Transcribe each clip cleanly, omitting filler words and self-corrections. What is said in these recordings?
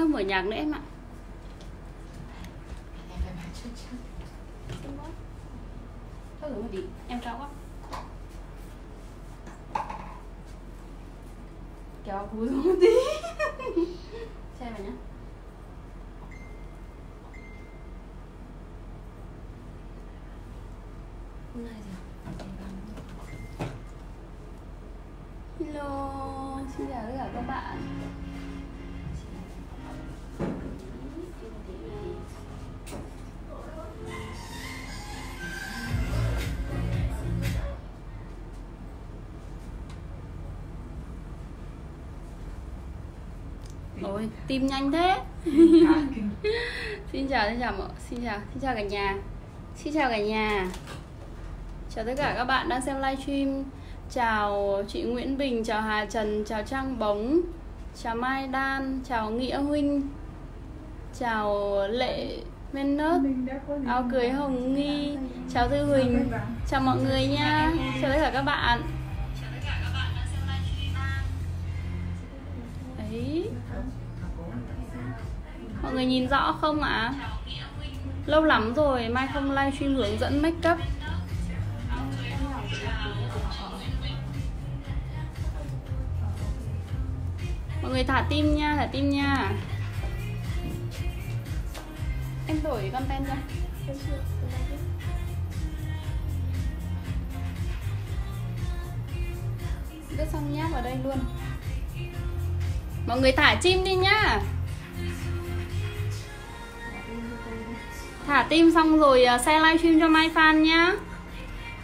Ơ, mở nhạc nữa em ạ. Thôi rồi, đi em cao quá. Kéo cúi xuống một tí. Xem vào nhá. Hello, xin chào tất cả các bạn. Ôi, tìm nhanh thế. Xin chào cả nhà. Xin chào cả nhà. Chào tất cả các bạn đang xem livestream. Chào chị Nguyễn Bình, chào Hà Trần, chào Trang Bóng, chào Mai Đan, chào Nghĩa Huynh, chào Lệ Venus, áo cưới Hồng Nghi, chào Thư Huỳnh, chào mọi người nha. Chào tất cả các bạn. Đấy. Mọi người nhìn rõ không ạ? Lâu lắm rồi Mai không livestream hướng dẫn make up. Mọi người thả tim nha, thả tim nha. Em đổi con pen ra. Đứt xong nháp vào đây luôn. Mọi người thả tim đi nhá. Thả tim xong rồi share livestream cho Mai Fan nhá.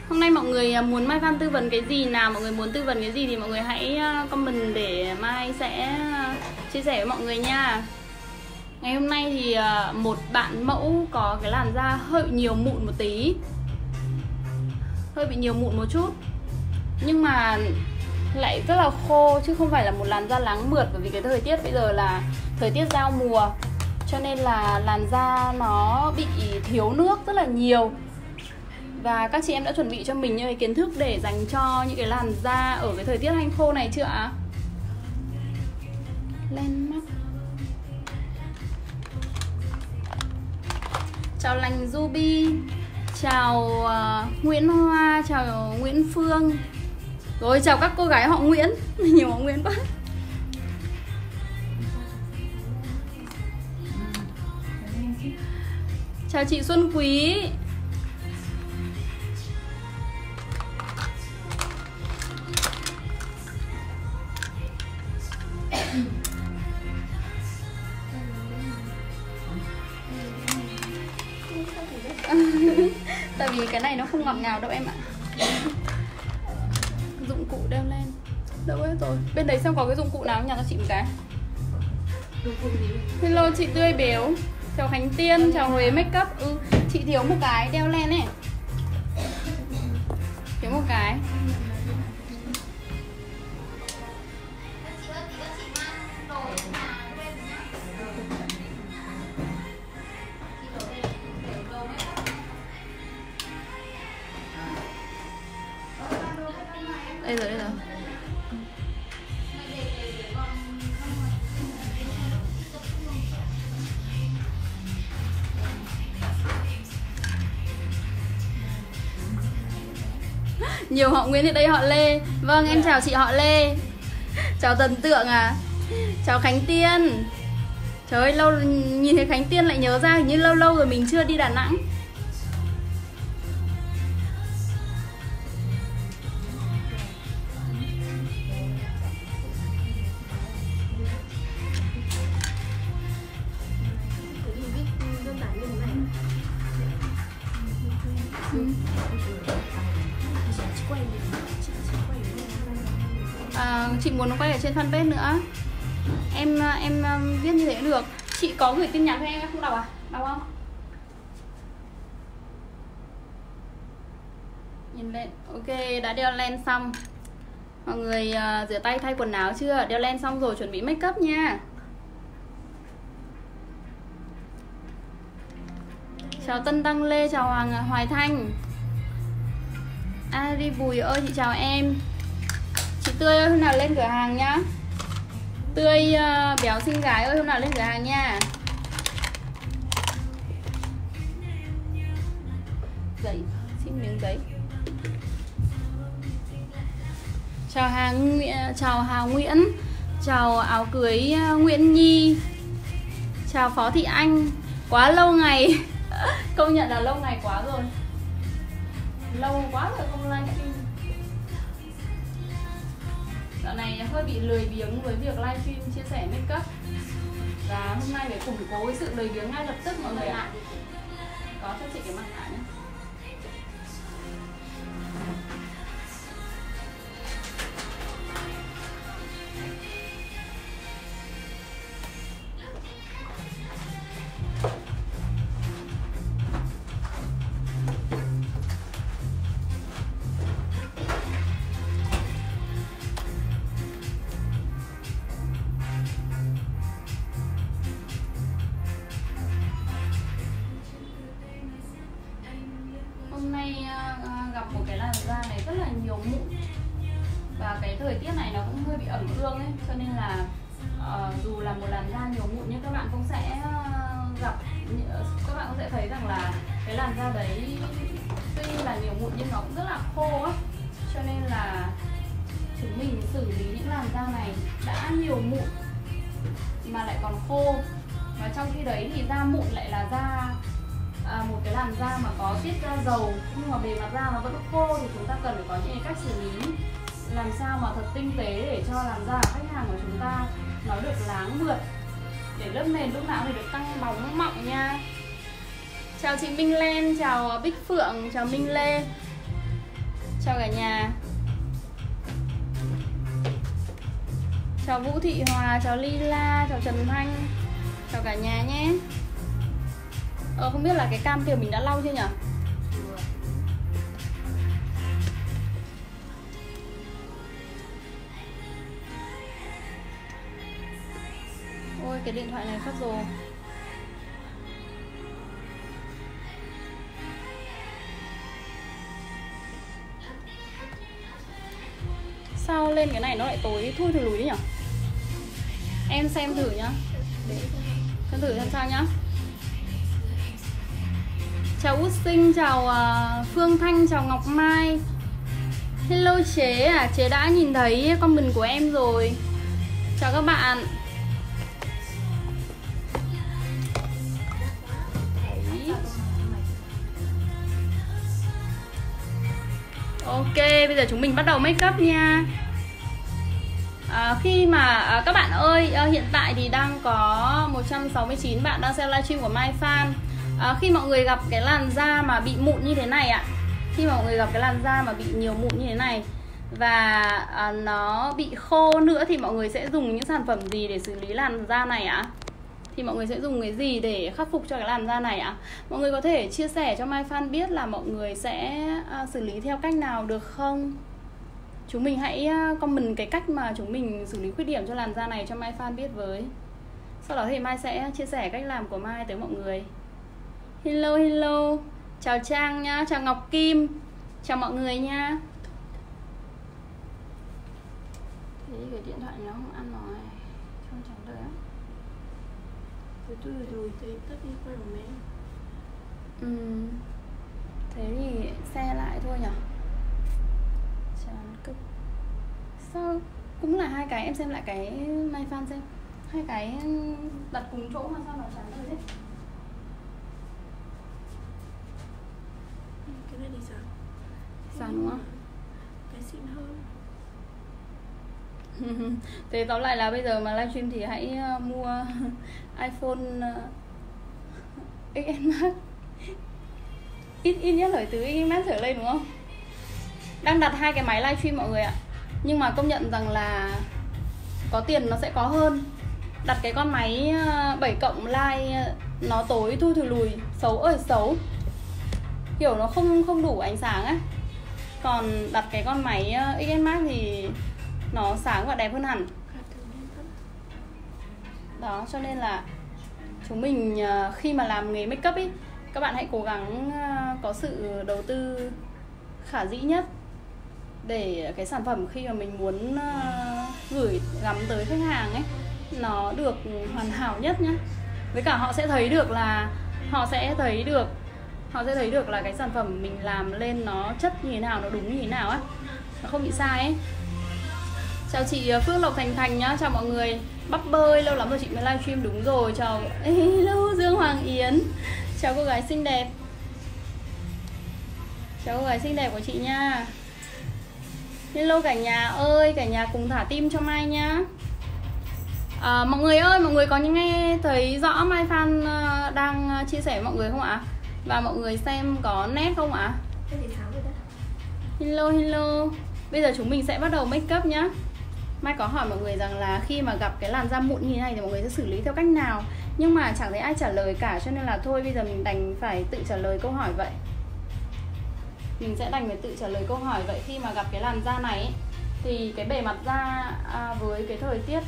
Hôm nay mọi người muốn Mai Fan tư vấn cái gì nào, mọi người muốn tư vấn cái gì thì mọi người hãy comment để Mai sẽ chia sẻ với mọi người nha. Ngày hôm nay thì một bạn mẫu có cái làn da hơi nhiều mụn một tí. Hơi bị nhiều mụn một chút. Nhưng mà lại rất là khô chứ không phải là một làn da láng mượt, bởi vì cái thời tiết bây giờ là thời tiết giao mùa cho nên là làn da nó bị thiếu nước rất là nhiều. Và các chị em đã chuẩn bị cho mình những cái kiến thức để dành cho những cái làn da ở cái thời tiết hanh khô này chưa ạ? Lên mắt. Chào Lành Ruby, chào Nguyễn Hoa, chào Nguyễn Phương. Rồi chào các cô gái họ Nguyễn, nhiều họ Nguyễn quá. Chào chị Xuân Quý. Tại vì cái này nó không ngọt ngào đâu em ạ. Dụng cụ đeo lên. Đâu hết rồi. Bên đấy xem có cái dụng cụ nào, nhặt cho chị một cái. Hello chị Tươi Béo. Chào Khánh Tiên, chào Huế Makeup. Ừ, chị thiếu một cái đeo len này. Thiếu một cái. Đây rồi, đây rồi. Nhiều họ Nguyễn thì đây họ Lê. Vâng, em chào chị họ Lê. Chào Tần Tượng à. Chào Khánh Tiên. Trời ơi, lâu nhìn thấy Khánh Tiên lại nhớ ra, hình như lâu lâu rồi mình chưa đi Đà Nẵng. Chị muốn nó quay ở trên fanpage nữa. Em viết như thế cũng được. Chị có gửi tin nhắn cho em không đọc à? Đọc không? Nhìn lên. Ok, đã đeo len xong. Mọi người rửa tay thay quần áo chưa? Đeo len xong rồi chuẩn bị make up nha. Chào Tân Đăng Lê, chào Hoàng Hoài Thanh. Ari Bùi ơi, chị chào em. Chị Tươi ơi, hôm nào lên cửa hàng nhá. Tươi béo xinh gái ơi, hôm nào lên cửa hàng nha. Giấy, xin miếng giấy. Chào Hà Nguyễn, chào Hà Nguyễn, chào áo cưới Nguyễn Nhi, chào Phó Thị Anh. Quá lâu ngày. Công nhận là lâu ngày quá rồi. Lâu quá rồi không livestream. Dạo này hơi bị lười biếng với việc livestream chia sẻ makeup. Và hôm nay phải củng cố cái sự lười biếng ngay lập tức mọi người ạ. Có cho chị cái mặt nạ nhé. Chào Minh Lê, chào cả nhà, chào Vũ Thị Hòa, chào Lila, chào Trần Thanh, chào cả nhà nhé. Không biết là cái cam kia mình đã lau chưa nhỉ? Ôi cái điện thoại này phát rồi. Sao lên cái này nó lại tối thui thùi lùi đấy nhở? Em xem thử nhá. Xem thử xem sao nhá. Chào Út Sinh, chào Phương Thanh, chào Ngọc Mai. Hello Chế à, Chế đã nhìn thấy comment của em rồi. Chào các bạn. Ok, bây giờ chúng mình bắt đầu make up nha. Các bạn ơi, hiện tại thì đang có 169 bạn đang xem livestream của MyFan. Khi mọi người gặp cái làn da mà bị mụn như thế này ạ, khi mọi người gặp cái làn da mà bị nhiều mụn như thế này và nó bị khô nữa thì mọi người sẽ dùng những sản phẩm gì để xử lý làn da này ạ? Thì mọi người sẽ dùng cái gì để khắc phục cho cái làn da này ạ? Mọi người có thể chia sẻ cho MyFan biết là mọi người sẽ xử lý theo cách nào được không? Chúng mình hãy comment cái cách mà chúng mình xử lý khuyết điểm cho làn da này cho MyFan biết với. Sau đó thì Mai sẽ chia sẻ cách làm của Mai tới mọi người. Hello hello, chào Trang nhá, chào Ngọc Kim, chào mọi người nha. Thế cái điện thoại nó không ăn rồi. Không chẳng đợi á. Thế thì xe lại thôi nhỉ. Sao cũng là hai cái, em xem lại cái MyFan xem. Hai cái đặt cùng chỗ mà sao nó chán rồi đấy. Cái này thì sao? Sao đúng không? Cái xịn hơn. Thế tóm lại là bây giờ mà livestream thì hãy mua iPhone XS Max. Ít nhất là từ XS Max trở lên đúng không? Đang đặt hai cái máy livestream mọi người ạ. Nhưng mà công nhận rằng là có tiền nó sẽ có hơn. Đặt cái con máy 7+ live nó tối thui thùi lùi, xấu ơi xấu. Kiểu nó không đủ ánh sáng á. Còn đặt cái con máy XS Max thì nó sáng và đẹp hơn hẳn. Đó, cho nên là chúng mình khi mà làm nghề make up ý, các bạn hãy cố gắng có sự đầu tư khả dĩ nhất để cái sản phẩm khi mà mình muốn gửi gắm tới khách hàng ấy nó được hoàn hảo nhất nhá. Với cả họ sẽ thấy được là họ sẽ thấy được là cái sản phẩm mình làm lên nó chất như thế nào, nó đúng như thế nào á, nó không bị sai ấy. Chào chị Phước Lộc Thành Thành nhá, chào mọi người. Bắp bơi, lâu lắm rồi chị mới livestream. Đúng rồi, chào hello Dương Hoàng Yến, chào cô gái xinh đẹp, chào cô gái xinh đẹp của chị nha. Hello cả nhà ơi, cả nhà cùng thả tim cho Mai nhá. À, mọi người ơi, mọi người có nghe thấy rõ Mai Phan đang chia sẻ với mọi người không ạ? Và mọi người xem có nét không ạ? Hello hello. Bây giờ chúng mình sẽ bắt đầu make up nhá. Mai có hỏi mọi người rằng là khi mà gặp cái làn da mụn như thế này thì mọi người sẽ xử lý theo cách nào, nhưng mà chẳng thấy ai trả lời cả, cho nên là thôi bây giờ mình đành phải tự trả lời câu hỏi vậy. Khi mà gặp cái làn da này ấy, thì cái bề mặt da với cái thời tiết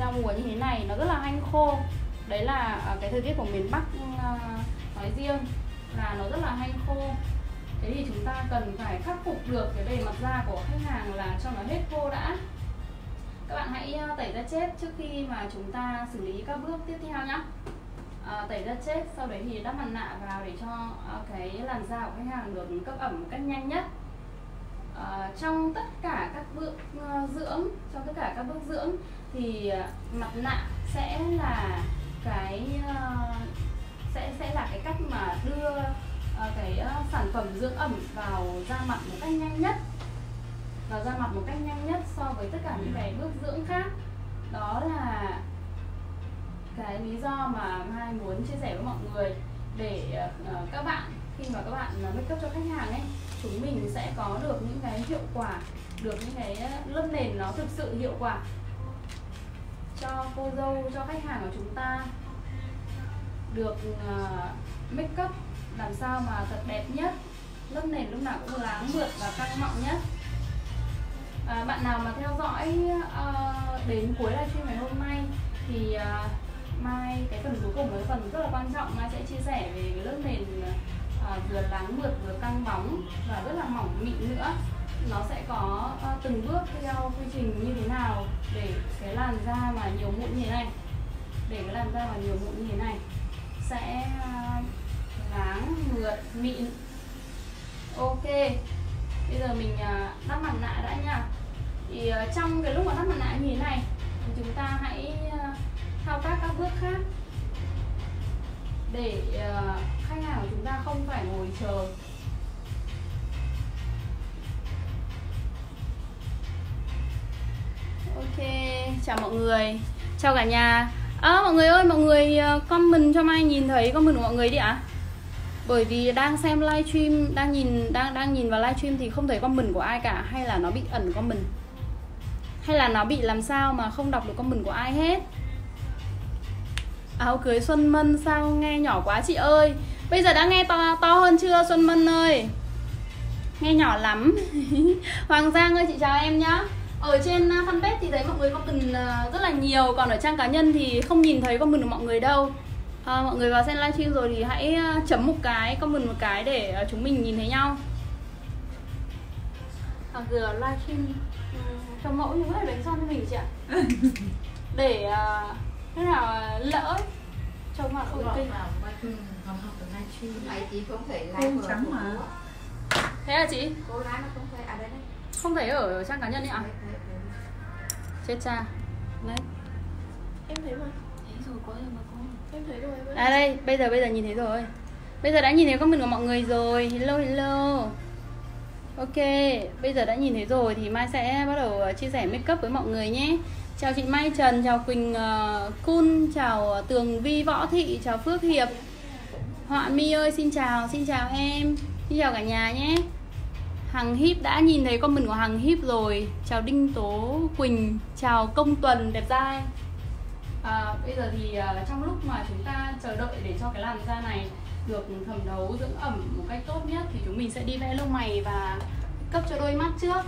giao mùa như thế này nó rất là hanh khô. Đấy là cái thời tiết của miền Bắc nói riêng là nó rất là hanh khô. Thế thì chúng ta cần phải khắc phục được cái bề mặt da của khách hàng là cho nó hết khô đã. Các bạn hãy tẩy da chết trước khi mà chúng ta xử lý các bước tiếp theo nhé. Tẩy da chết, sau đấy thì đắp mặt nạ vào để cho cái làn da của khách hàng được cấp ẩm một cách nhanh nhất. Trong tất cả các bước dưỡng, thì mặt nạ sẽ là cái sẽ là cái cách mà đưa cái sản phẩm dưỡng ẩm vào da mặt một cách nhanh nhất, so với tất cả những cái bước dưỡng khác. Đó là cái lý do mà Mai muốn chia sẻ với mọi người, để các bạn khi mà các bạn make up cho khách hàng ấy, chúng mình sẽ có được những cái hiệu quả, được những cái lớp nền nó thực sự hiệu quả cho cô dâu, cho khách hàng của chúng ta được make up làm sao mà thật đẹp nhất, lớp nền lúc nào cũng láng mượt và căng mọng nhất. Bạn nào mà theo dõi đến cuối livestream ngày hôm nay thì Mai cái phần cuối cùng, cái phần rất là quan trọng, Mai sẽ chia sẻ về cái lớp nền vừa láng mượt vừa căng bóng và rất là mỏng mịn nữa. Nó sẽ có từng bước theo quy trình như thế nào để cái làn da mà nhiều mụn như thế này, sẽ láng mượt mịn. Ok, bây giờ mình đắp mặt nạ đã nha. Thì trong cái lúc mà đắp mặt nạ như thế này thì chúng ta hãy thao tác các bước khác để khách hàng của chúng ta không phải ngồi chờ. Ok, chào mọi người, chào cả nhà. Mọi người ơi, mọi người comment cho Mai nhìn thấy comment của mọi người đi ạ. Bởi vì đang xem livestream, đang nhìn vào livestream thì không thấy comment của ai cả, hay là nó bị ẩn comment, hay là nó bị làm sao mà không đọc được comment của ai hết. Áo cưới Xuân Mân sao nghe nhỏ quá chị ơi. Bây giờ đã nghe to hơn chưa Xuân Mân ơi? Nghe nhỏ lắm. Hoàng Giang ơi, chị chào em nhá. Ở trên fanpage thì thấy mọi người comment rất là nhiều, còn ở trang cá nhân thì không nhìn thấy comment của mọi người đâu. Mọi người vào xem livestream rồi thì hãy chấm một cái, comment một cái để chúng mình nhìn thấy nhau. Vừa livestream cho mẫu như vậy bánh son cho mình chị ạ. Để thế nào lỡ trông mặt ôi kinh. Chị không thể lái trắng mà. Thế à chị? Cô lái nó không thể à đấy. Không thể ở trang cá nhân đấy ạ. Chết cha. Đấy. Em thấy mà. Thấy rồi, có rồi mà cô. Em thấy rồi. À đây, bây giờ nhìn thấy rồi. Bây giờ đã nhìn thấy comment của mọi người rồi. Hello hello. Ok, bây giờ đã nhìn thấy rồi thì Mai sẽ bắt đầu chia sẻ makeup với mọi người nhé. Chào chị Mai Trần, chào Quỳnh Cun, chào Tường Vi Võ Thị, chào Phước Hiệp, Họa Mi ơi, xin chào em, xin chào cả nhà nhé. Hằng Hip đã nhìn thấy comment của Hằng Hip rồi. Chào Đinh Tố Quỳnh, chào Công Tuần đẹp trai. Bây giờ thì trong lúc mà chúng ta chờ đợi để cho cái làn da này được thẩm thấu dưỡng ẩm một cách tốt nhất thì chúng mình sẽ đi vẽ lông mày và cấp cho đôi mắt trước.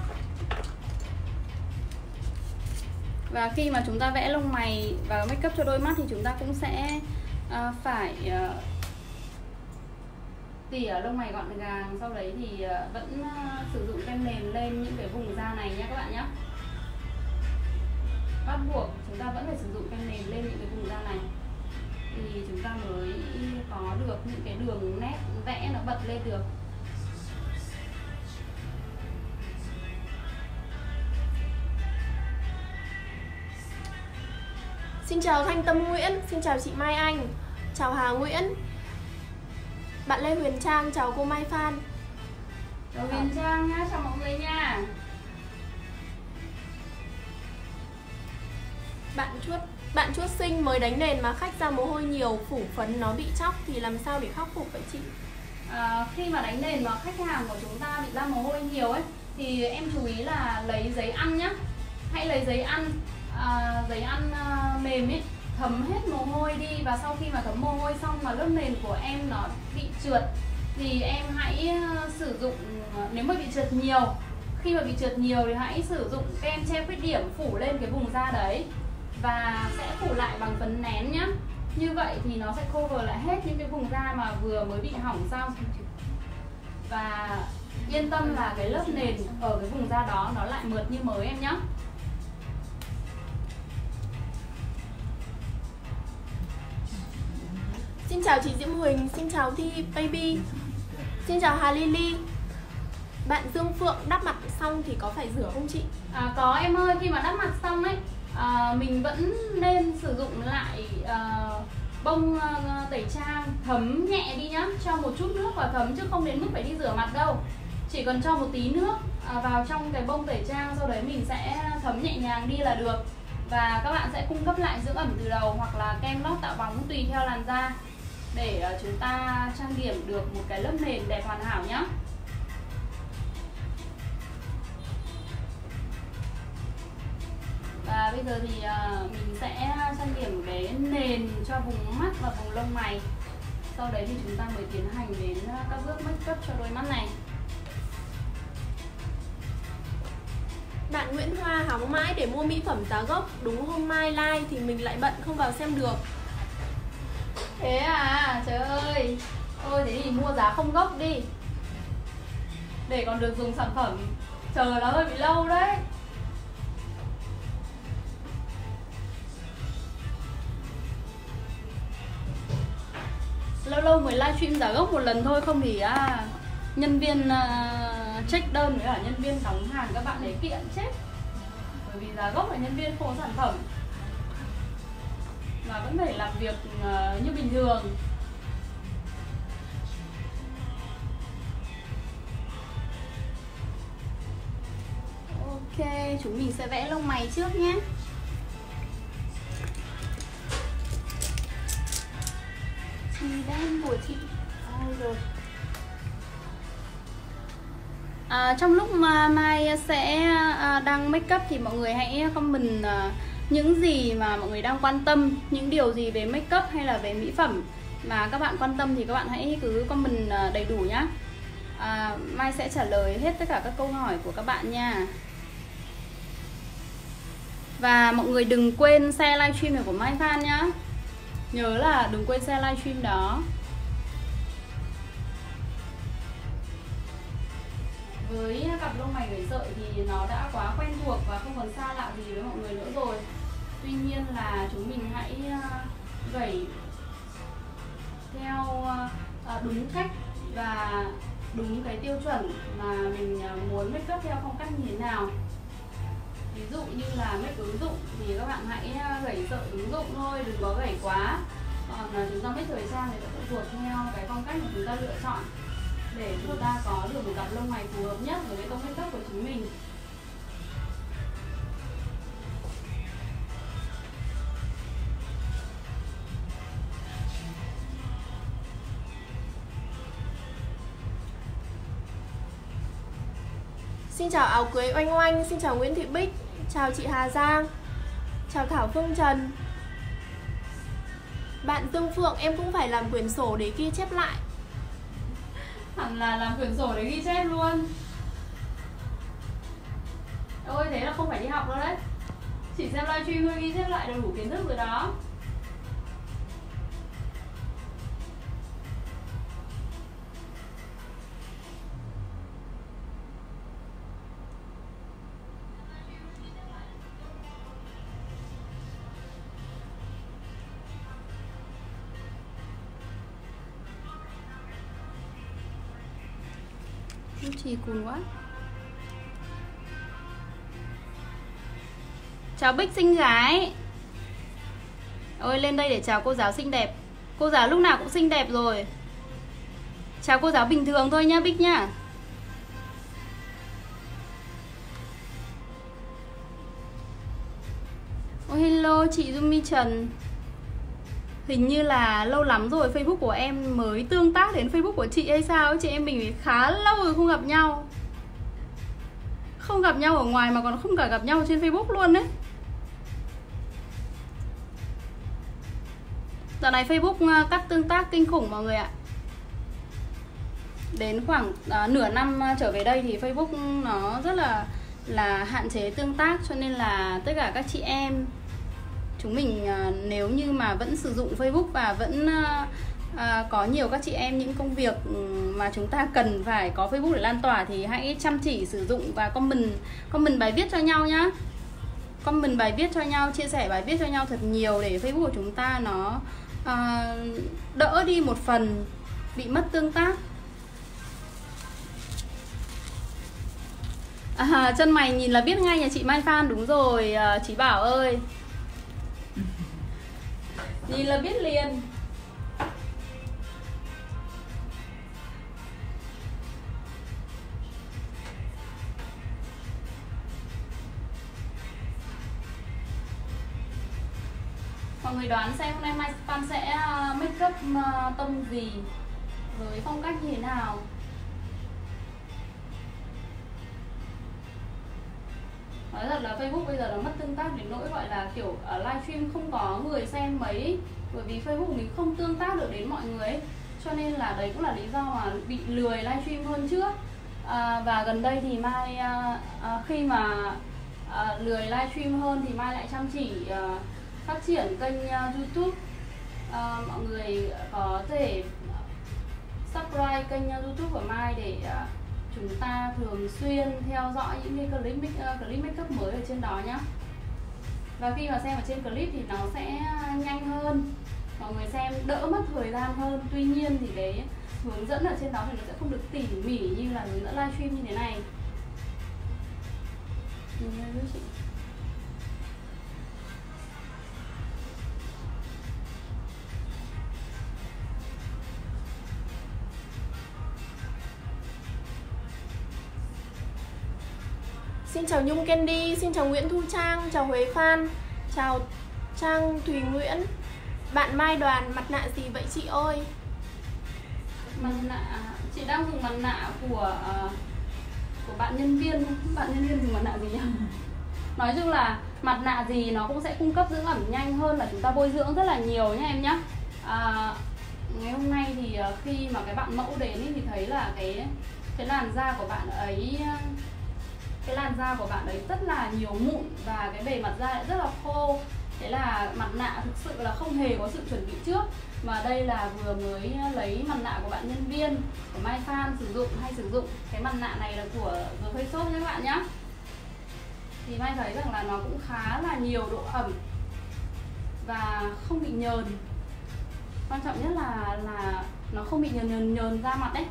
Và khi mà chúng ta vẽ lông mày và make up cho đôi mắt thì chúng ta cũng sẽ phải tỉa lông mày gọn gàng. Sau đấy thì vẫn sử dụng kem nền lên những cái vùng da này nha các bạn nhé. bắt buộc chúng ta vẫn phải sử dụng kem nền lên những cái vùng da này thì chúng ta mới có được những cái đường nét vẽ nó bật lên được. Xin chào Thanh Tâm Nguyễn, xin chào chị Mai Anh, chào Hà Nguyễn, bạn Lê Huyền Trang, chào cô Mai Phan. Chào Huyền Trang nhá, chào mọi người nha. Bạn Chuốt Sinh mới đánh nền mà khách ra mồ hôi nhiều, phủ phấn nó bị chóc thì làm sao để khắc phục vậy chị? Khi mà đánh nền mà khách hàng của chúng ta bị ra mồ hôi nhiều ấy thì em chú ý là lấy giấy ăn nhá. Hãy lấy giấy ăn, mềm ấy, thấm hết mồ hôi đi, và sau khi mà thấm mồ hôi xong mà lớp nền của em nó bị trượt thì em hãy sử dụng, nếu mà bị trượt nhiều, khi mà bị trượt nhiều thì hãy sử dụng kem che khuyết điểm phủ lên cái vùng da đấy và sẽ phủ lại bằng phấn nén nhá. Như vậy thì nó sẽ cover lại hết những cái vùng da mà vừa mới bị hỏng xong. Và yên tâm là cái lớp nền ở cái vùng da đó nó lại mượt như mới em nhá. Xin chào chị Diễm Huỳnh, xin chào Thi Baby, xin chào Hà Lily. Bạn Dương Phượng, đắp mặt xong thì có phải rửa không chị? Có em ơi, khi mà đắp mặt xong ấy, mình vẫn nên sử dụng lại bông tẩy trang, thấm nhẹ đi nhá, cho một chút nước vào thấm chứ không đến mức phải đi rửa mặt đâu. Chỉ cần cho một tí nước vào trong cái bông tẩy trang, sau đấy mình sẽ thấm nhẹ nhàng đi là được. Và các bạn sẽ cung cấp lại dưỡng ẩm từ đầu hoặc là kem lót tạo bóng tùy theo làn da để chúng ta trang điểm được một cái lớp nền đẹp hoàn hảo nhé. Và bây giờ thì mình sẽ trang điểm cái nền cho vùng mắt và vùng lông mày. Sau đấy thì chúng ta mới tiến hành đến các bước make up cho đôi mắt này. Bạn Nguyễn Hoa hóng mãi để mua mỹ phẩm giá gốc, đúng hôm mai live thì mình lại bận không vào xem được. Thế à, trời ơi. Thôi thế thì mua giá không gốc đi, để còn được dùng sản phẩm. Chờ nó hơi bị lâu đấy. Lâu lâu mới live stream giá gốc một lần thôi, không thì nhân viên check đơn với cả nhân viên đóng hàng các bạn ấy kiện chết. Bởi vì giá gốc là nhân viên khổ sản phẩm và vẫn phải làm việc như bình thường. Ok, chúng mình sẽ vẽ lông mày trước nhé. Chị đen của chị rồi. Trong lúc mà Mai sẽ đang make up thì mọi người hãy comment những gì mà mọi người đang quan tâm, những điều gì về make up hay là về mỹ phẩm mà các bạn quan tâm thì các bạn hãy cứ comment đầy đủ nhá. Mai sẽ trả lời hết tất cả các câu hỏi của các bạn nha. Và mọi người đừng quên share livestream này của Mai Phan nhá. Nhớ là đừng quên share livestream đó. Với cặp lông mày người sợi thì nó đã quá quen thuộc và không còn xa lạ gì với mọi người nữa rồi. Tuy nhiên là chúng mình hãy gẩy theo đúng cách và đúng cái tiêu chuẩn mà mình muốn make up theo phong cách như thế nào. Ví dụ như là make ứng dụng thì các bạn hãy gẩy sợi ứng dụng thôi, đừng có gẩy quá. Còn chúng ta make thời trang thì sẽ phụ thuộc theo cái phong cách mà chúng ta lựa chọn để chúng ta có được một cặp lông mày phù hợp nhất với cái tông make up của chúng mình. Xin chào áo cưới Oanh Oanh, xin chào Nguyễn Thị Bích, chào chị Hà Giang, chào Thảo Phương Trần. Bạn Tương Phượng, em cũng phải làm quyển sổ để ghi chép lại. Hẳn là làm quyển sổ để ghi chép luôn. Ôi thế là không phải đi học đâu đấy. Chỉ xem livestream thôi ghi chép lại đầy đủ kiến thức rồi đó. Beauty cuốn quá. Chào Bích xinh gái. Ôi lên đây để chào cô giáo xinh đẹp. Cô giáo lúc nào cũng xinh đẹp rồi. Chào cô giáo bình thường thôi nhá Bích nhá. Oh, hello chị Jumi Trần. Hình như là lâu lắm rồi Facebook của em mới tương tác đến Facebook của chị hay sao ấy. Chị em mình khá lâu rồi không gặp nhau. Không gặp nhau ở ngoài mà còn không cả gặp nhau trên Facebook luôn đấy. Dạo này Facebook cắt tương tác kinh khủng mọi người ạ. Đến khoảng nửa năm trở về đây thì Facebook nó rất là hạn chế tương tác, cho nên là tất cả các chị em chúng mình nếu như mà vẫn sử dụng Facebook và vẫn có nhiều các chị em những công việc mà chúng ta cần phải có Facebook để lan tỏa thì hãy chăm chỉ sử dụng và comment bài viết cho nhau nhá. Comment bài viết cho nhau, chia sẻ bài viết cho nhau thật nhiều để Facebook của chúng ta nó đỡ đi một phần bị mất tương tác. À, chân mày nhìn là biết ngay nhà chị Mai Phan, đúng rồi Chí Bảo ơi. Nhìn là biết liền. Mọi người đoán xem hôm nay Mai Phan sẽ make up tông gì, với phong cách như thế nào. Nói thật là Facebook bây giờ nó mất tương tác đến nỗi gọi là kiểu ở livestream không có người xem mấy, bởi vì Facebook mình không tương tác được đến mọi người ấy. Cho nên là đấy cũng là lý do mà bị lười livestream hơn trước. Và gần đây thì Mai khi mà lười livestream hơn thì Mai lại chăm chỉ phát triển kênh YouTube. Mọi người có thể subscribe kênh YouTube của Mai để chúng ta thường xuyên theo dõi những cái clip makeup mới ở trên đó nhé. Và khi mà xem ở trên clip thì nó sẽ nhanh hơn, mọi người xem đỡ mất thời gian hơn. Tuy nhiên thì cái hướng dẫn ở trên đó thì nó sẽ không được tỉ mỉ như là hướng dẫn livestream như thế này. Xin chào Nhung Candy, xin chào Nguyễn Thu Trang, chào Huế Phan, chào Trang Thùy Nguyễn. Bạn Mai Đoàn, mặt nạ gì vậy chị ơi? Mặt nạ, chị đang dùng mặt nạ của bạn nhân viên. Bạn nhân viên dùng mặt nạ gì nhỉ? Nói chung là mặt nạ gì nó cũng sẽ cung cấp dưỡng ẩm nhanh hơn là chúng ta bôi dưỡng rất là nhiều nhé em nhé. Ngày hôm nay thì khi mà cái bạn mẫu đến thì thấy là cái làn da của bạn ấy, rất là nhiều mụn và cái bề mặt da lại rất là khô. Thế là mặt nạ thực sự là không hề có sự chuẩn bị trước. Mà đây là vừa mới lấy mặt nạ của bạn nhân viên của Mai Phan sử dụng, hay sử dụng cái mặt nạ này là của The Face Shop nhé các bạn nhé. Thì Mai thấy rằng là nó cũng khá là nhiều độ ẩm và không bị nhờn. Quan trọng nhất là nó không bị nhờn da mặt đấy.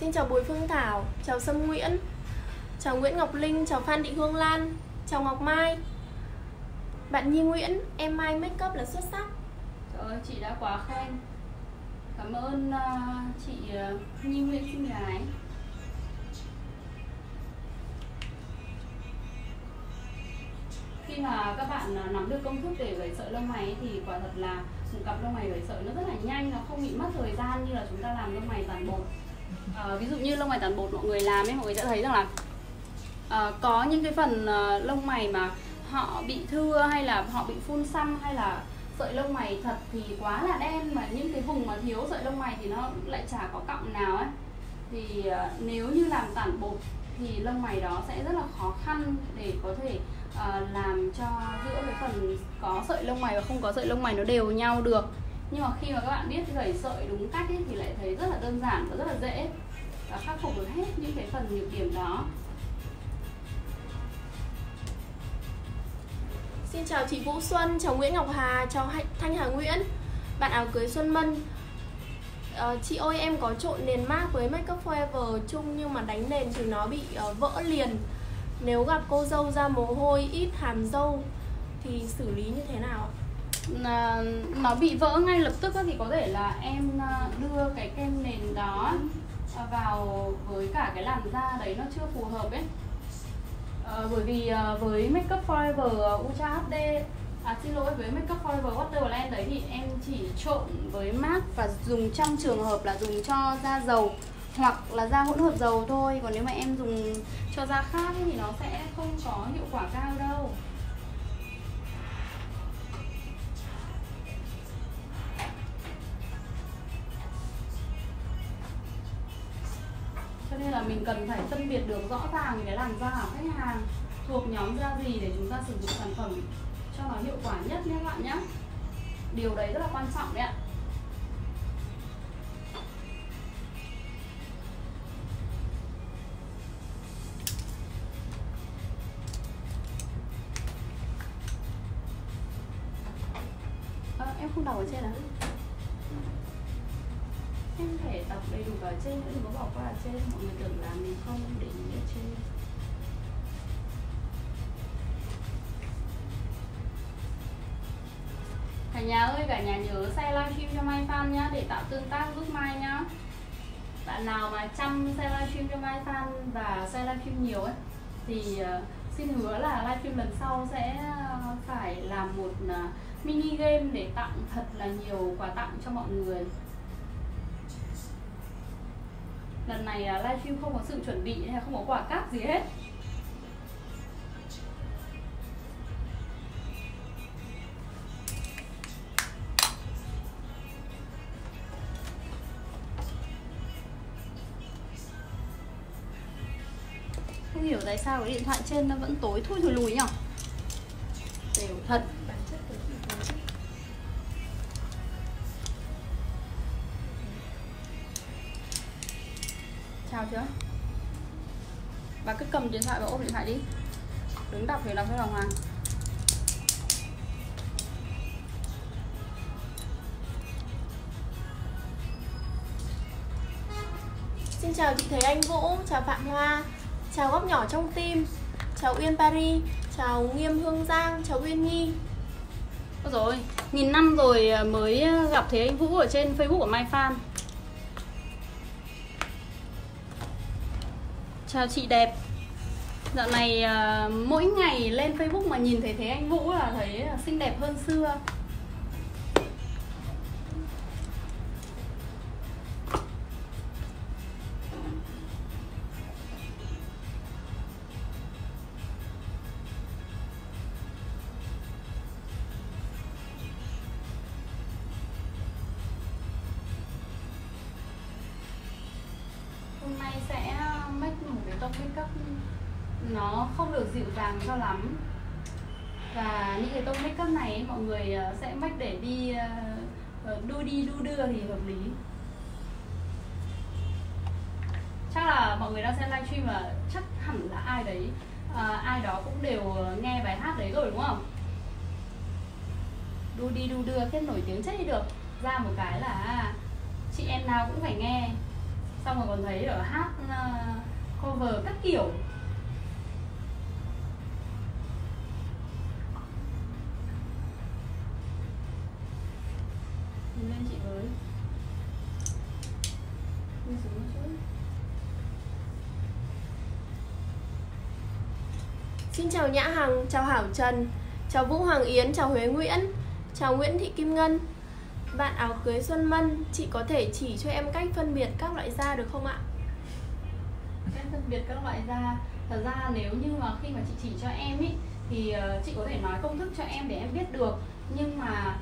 Xin chào Bùi Phương Thảo, chào Sâm Nguyễn, chào Nguyễn Ngọc Linh, chào Phan Thị Hương Lan, chào Ngọc Mai. Bạn Nhi Nguyễn, em Mai make up là xuất sắc. Trời ơi, chị đã quá khen. Cảm ơn chị Nhi Nguyễn xinh gái. Khi mà các bạn nắm được công thức để gẩy sợi lông mày ấy, thì quả thật là một cặp lông mày gẩy sợi nó rất là nhanh, nó không bị mất thời gian như là chúng ta làm lông mày tàn bột. Ví dụ như lông mày tản bột mọi người làm ấy, mọi người sẽ thấy rằng là có những cái phần lông mày mà họ bị thưa hay là họ bị phun xăm, hay là sợi lông mày thật thì quá là đen, mà những cái vùng mà thiếu sợi lông mày thì nó lại chả có cọng nào ấy. Thì nếu như làm tản bột thì lông mày đó sẽ rất là khó khăn để có thể làm cho giữa cái phần có sợi lông mày và không có sợi lông mày nó đều nhau được. Nhưng mà khi mà các bạn biết gẩy sợi đúng cách ấy, thì lại thấy rất là đơn giản và rất là dễ, và khắc phục được hết những cái phần nhược điểm đó. Xin chào chị Vũ Xuân, chào Nguyễn Ngọc Hà, chào Thanh Hà Nguyễn, bạn áo cưới Xuân Mân. Chị ơi em có trộn nền mát với Makeup Forever chung nhưng mà đánh nền thì nó bị vỡ liền. Nếu gặp cô dâu ra mồ hôi ít hàm dâu thì xử lý như thế nào? Nó bị vỡ ngay lập tức thì có thể là em đưa cái kem nền đó vào với cả cái làn da đấy nó chưa phù hợp ấy. Bởi vì với Makeup Forever Ultra HD, với Makeup Forever Water Blend đấy thì em chỉ trộn với mask và dùng trong trường hợp là dùng cho da dầu hoặc là da hỗn hợp dầu thôi. Còn nếu mà em dùng cho da khác thì nó sẽ không có hiệu quả cao đâu. Cho nên là mình cần phải phân biệt được rõ ràng cái làn da của khách hàng thuộc nhóm da gì để chúng ta sử dụng sản phẩm cho nó hiệu quả nhất nhé các bạn nhé. Điều đấy rất là quan trọng đấy ạ. Em không đọc ở trên à? Em thể đọc đầy đủ ở trên, đừng có bỏ qua ở trên. Mọi người tưởng là mình không để ý ở trên. Cả nhà ơi, cả nhà nhớ share livestream cho Mai Fan nhá, để tạo tương tác giúp Mai nhá. Bạn nào mà chăm share livestream cho Mai Fan và share livestream nhiều ấy thì xin hứa là livestream lần sau sẽ phải làm một mini game để tặng thật là nhiều quà tặng cho mọi người. Lần này livestream không có sự chuẩn bị hay không có quà cáp gì hết. Không hiểu tại sao cái điện thoại trên nó vẫn tối thui thùi lùi nhỉ? Đều thật. Chào chưa? Bà cứ cầm điện thoại và ôm điện thoại đi. Đứng đọc thì đọc cho đàng hoàng. Xin chào chị Thế Anh Vũ, chào Phạm Hoa, chào Góc Nhỏ Trong Tim, chào Uyên Paris, chào Nghiêm Hương Giang, chào Uyên Nhi. Ôi dồi ôi, nghìn năm rồi mới gặp Thế Anh Vũ ở trên Facebook của Mai Fan. Chào chị đẹp. Dạo này mỗi ngày lên Facebook mà nhìn thấy Thế Anh Vũ là thấy xinh đẹp hơn xưa. Nó không được dịu dàng cho lắm. Và những cái tông makeup này mọi người sẽ make để đi đu đưa thì hợp lý. Chắc là mọi người đang xem livestream mà chắc hẳn là ai đấy ai đó cũng đều nghe bài hát đấy rồi đúng không? Đu đi đu đưa kết nổi tiếng chết đi được. Ra một cái là chị em nào cũng phải nghe. Xong rồi còn thấy ở hát cover các kiểu. Lên chị với mình xuống một chút. Xin chào Nhã Hằng, chào Hảo Trần, chào Vũ Hoàng Yến, chào Huế Nguyễn, chào Nguyễn Thị Kim Ngân. Bạn áo cưới Xuân Mân, chị có thể chỉ cho em cách phân biệt các loại da được không ạ? Cách phân biệt các loại da, thật ra nếu như mà khi mà chị chỉ cho em ý thì chị có thể nói công thức cho em để em biết được, nhưng mà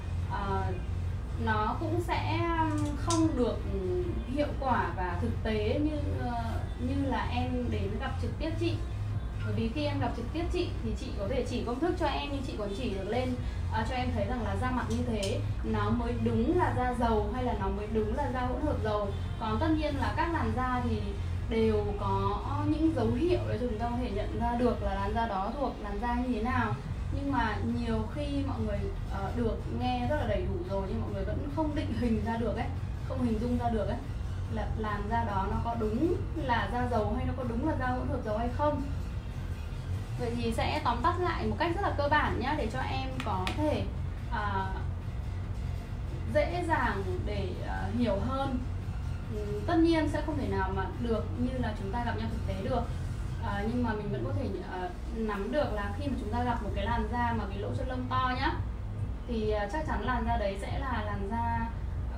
nó cũng sẽ không được hiệu quả và thực tế như là em đến gặp trực tiếp chị. Bởi vì khi em gặp trực tiếp chị thì chị có thể chỉ công thức cho em, nhưng chị còn chỉ được lên cho em thấy rằng là da mặt như thế nó mới đúng là da dầu hay là nó mới đúng là da hỗn hợp dầu. Còn tất nhiên là các làn da thì đều có những dấu hiệu để chúng ta có thể nhận ra được là làn da đó thuộc làn da như thế nào. Nhưng mà nhiều khi mọi người được nghe rất là đầy đủ rồi nhưng mọi người vẫn không định hình ra được ấy, không hình dung ra được ấy, là làm da đó nó có đúng là da dầu hay nó có đúng là da hỗn hợp dầu hay không. Vậy thì sẽ tóm tắt lại một cách rất là cơ bản nhá, để cho em có thể dễ dàng để hiểu hơn. Tất nhiên sẽ không thể nào mà được như là chúng ta gặp nhau thực tế được, nhưng mà mình vẫn có thể nắm được là khi mà chúng ta gặp một cái làn da mà cái lỗ chân lông to nhá, thì chắc chắn làn da đấy sẽ là làn da